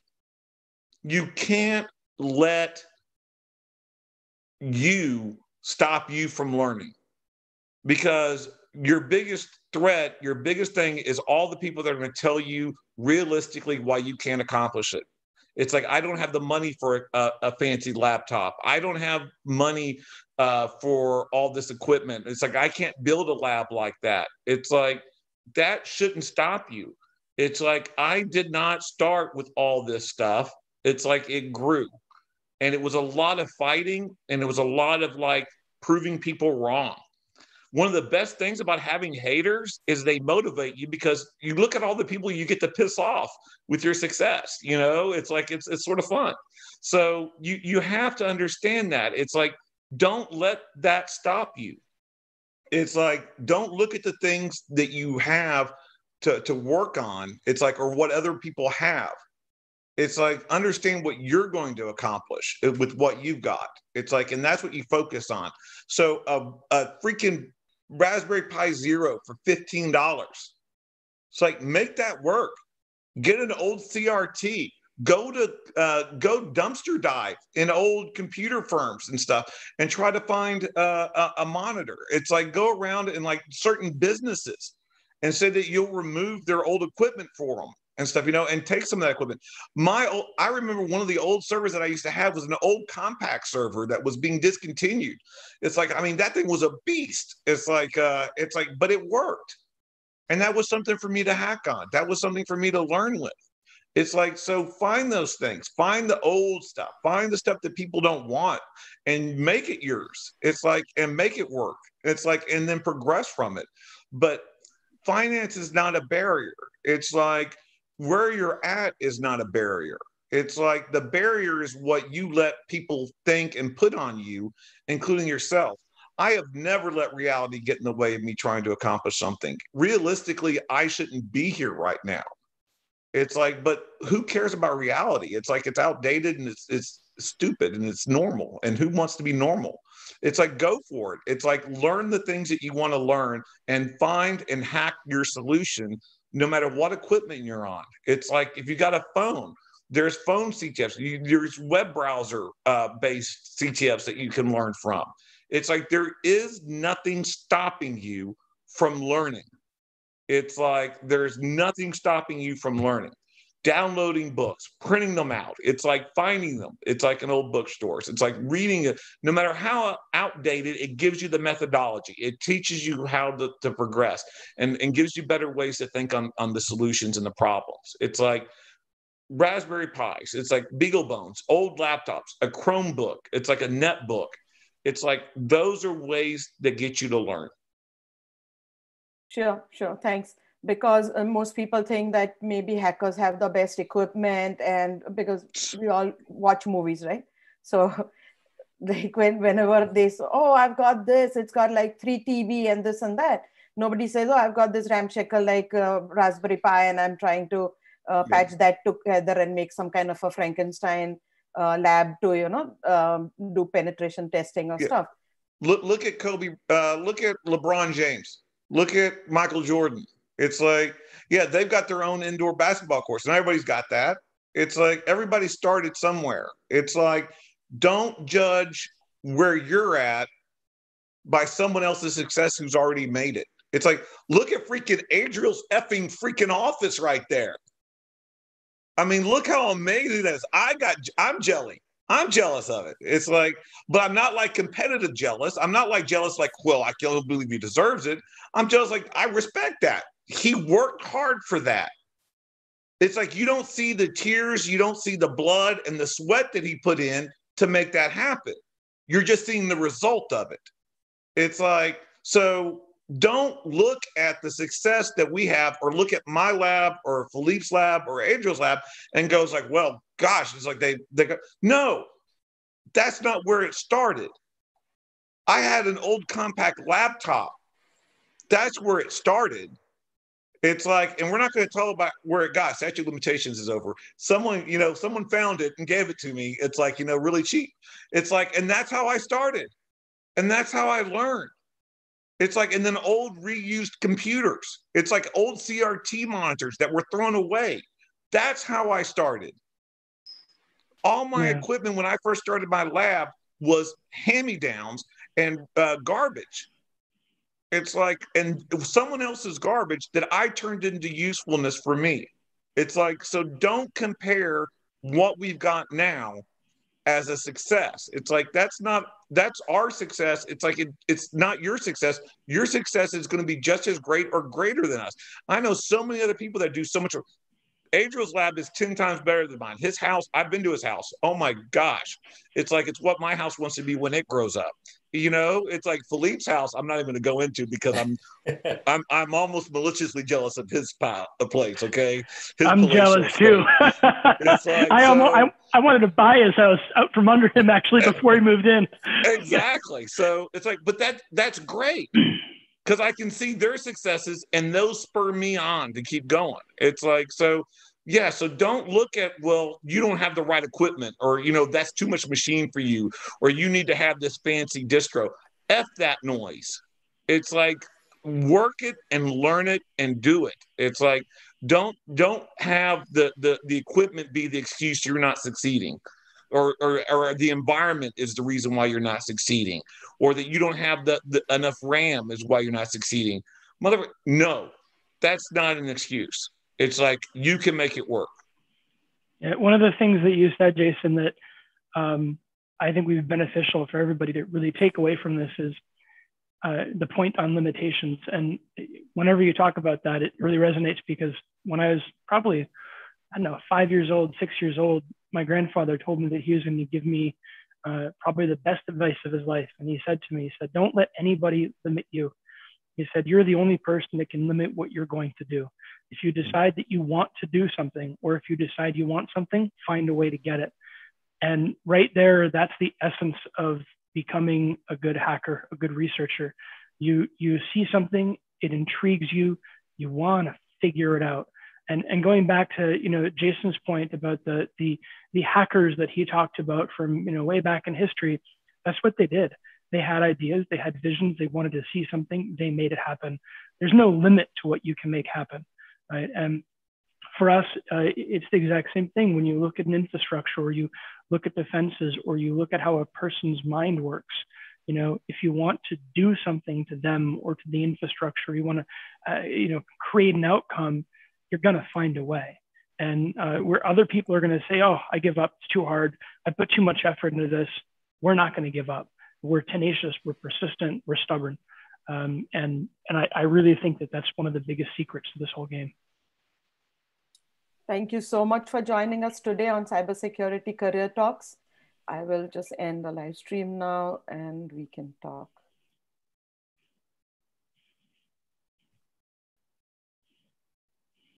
you can't let you stop you from learning, because your biggest threat, your biggest thing is all the people that are going to tell you realistically why you can't accomplish it. It's like, I don't have the money for a, a fancy laptop. I don't have money uh, for all this equipment. It's like, I can't build a lab like that. It's like, that shouldn't stop you. It's like, I did not start with all this stuff. It's like, it grew. And it was a lot of fighting, and it was a lot of like proving people wrong. One of the best things about having haters is they motivate you, because you look at all the people you get to piss off with your success. You know, it's like, it's it's sort of fun. So you you have to understand that. It's like, don't let that stop you. It's like, don't look at the things that you have to, to work on. It's like, or what other people have. It's like, understand what you're going to accomplish with what you've got. It's like, and that's what you focus on. So a, a freaking Raspberry Pi Zero for fifteen dollars It's like, make that work. Get an old C R T. Go to uh, go dumpster dive in old computer firms and stuff, and try to find uh, a, a monitor. It's like, go around and like certain businesses, and say that you'll remove their old equipment for them and stuff, you know, and take some of that equipment. My old, I remember one of the old servers that I used to have was an old compact server that was being discontinued. It's like, I mean, that thing was a beast. It's like, uh, it's like, but it worked, and that was something for me to hack on. That was something for me to learn with. It's like, so find those things, find the old stuff, find the stuff that people don't want, and make it yours. It's like, and make it work. It's like, and then progress from it. But finance is not a barrier. It's like, where you're at is not a barrier. It's like, the barrier is what you let people think and put on you, including yourself. I have never let reality get in the way of me trying to accomplish something. Realistically, I shouldn't be here right now. It's like, but who cares about reality? It's like, it's outdated, and it's it's stupid, and it's normal. And who wants to be normal? It's like, go for it. It's like, learn the things that you want to learn, and find and hack your solution, no matter what equipment you're on. It's like, if you got a phone, there's phone C T Fs. You, there's web browser uh, based C T Fs that you can learn from. It's like, there is nothing stopping you from learning. It's like, there's nothing stopping you from learning, downloading books, printing them out. It's like, finding them. It's like an old bookstore. It's like reading it. No matter how outdated, it gives you the methodology. It teaches you how to, to progress, and, and gives you better ways to think on, on the solutions and the problems. It's like Raspberry Pis. It's like BeagleBones, old laptops, a Chromebook. It's like a netbook. It's like, those are ways that get you to learn. Sure, sure. Thanks. Because uh, most people think that maybe hackers have the best equipment, and because we all watch movies, right? So they, when, whenever they say, oh, I've got this, it's got like three T B and this and that. Nobody says, oh, I've got this ramshackle like uh, Raspberry Pi, and I'm trying to uh, patch yeah. that together and make some kind of a Frankenstein uh, lab to, you know, um, do penetration testing or yeah. stuff. Look, look at Kobe, uh, look at LeBron James. Look at Michael Jordan. It's like, yeah, they've got their own indoor basketball course, and everybody's got that. It's like, everybody started somewhere. It's like, don't judge where you're at by someone else's success who's already made it. It's like, look at freaking Adriel's effing freaking office right there. I mean, look how amazing that is. I got, I'm jelly. I'm jealous of it. It's like, but I'm not like competitive jealous. I'm not like jealous like, well, I don't believe he deserves it. I'm jealous like, I respect that. He worked hard for that. It's like, you don't see the tears, you don't see the blood and the sweat that he put in to make that happen. You're just seeing the result of it. It's like, so don't look at the success that we have, or look at my lab or Philippe's lab or Adriel's lab and goes like, well, gosh, it's like they, they go, no, that's not where it started. I had an old compact laptop. That's where it started. It's like, and we're not going to tell about where it got. Statute of limitations is over. Someone, you know, someone found it and gave it to me. It's like, you know, really cheap. It's like, and that's how I started. And that's how I learned. It's like, and then old reused computers. It's like old C R T monitors that were thrown away. That's how I started. All my yeah. equipment when I first started my lab was hand-me-downs and uh, garbage. It's like, and someone else's garbage that I turned into usefulness for me. It's like, so don't compare what we've got now as a success. It's like, that's not, that's our success. It's like, it, it's not your success. Your success is going to be just as great or greater than us. I know so many other people that do so much. Adriel's lab is ten times better than mine. His house, I've been to his house. Oh my gosh. It's like, it's what my house wants to be when it grows up. You know, it's like Philippe's house, I'm not even going to go into because I'm, I'm, I'm almost maliciously jealous of his pile, the place. Okay. His I'm jealous too. Like, I so, almost, I, I wanted to buy his house out from under him actually before he moved in. Exactly. So it's like, but that, that's great. Because I can see their successes and those spur me on to keep going. It's like, so, yeah, so don't look at, well, you don't have the right equipment, or, you know, that's too much machine for you, or you need to have this fancy distro. F that noise. It's like, work it and learn it and do it. It's like, don't don't have the the, the equipment be the excuse you're not succeeding, or, or or the environment is the reason why you're not succeeding, or that you don't have the, the enough RAM is why you're not succeeding. Mother, no, that's not an excuse. It's like, you can make it work. Yeah, one of the things that you said, Jayson, that um, I think would be beneficial for everybody to really take away from this is uh, the point on limitations. And whenever you talk about that, it really resonates, because when I was probably, I don't know, five years old, six years old, my grandfather told me that he was going to give me uh, probably the best advice of his life. And he said to me, he said, don't let anybody limit you. He said, you're the only person that can limit what you're going to do. If you decide that you want to do something, or if you decide you want something, find a way to get it. And right there, that's the essence of becoming a good hacker, a good researcher. You you see something, it intrigues you, you want to figure it out. And and going back to, you know, Jason's point about the the the hackers that he talked about from, you know, way back in history, that's what they did. They had ideas, they had visions, they wanted to see something, they made it happen. There's no limit to what you can make happen, right? And for us, uh, it's the exact same thing. When you look at an infrastructure, or you look at defenses, or you look at how a person's mind works, you know, if you want to do something to them or to the infrastructure, you want to, uh, you know, create an outcome, you're going to find a way. And uh, where other people are going to say, oh, I give up, it's too hard, I put too much effort into this, we're not going to give up. We're tenacious, we're persistent, we're stubborn. Um, and and I, I really think that that's one of the biggest secrets to this whole game. Thank you so much for joining us today on Cybersecurity Career Talks. I will just end the live stream now, and we can talk.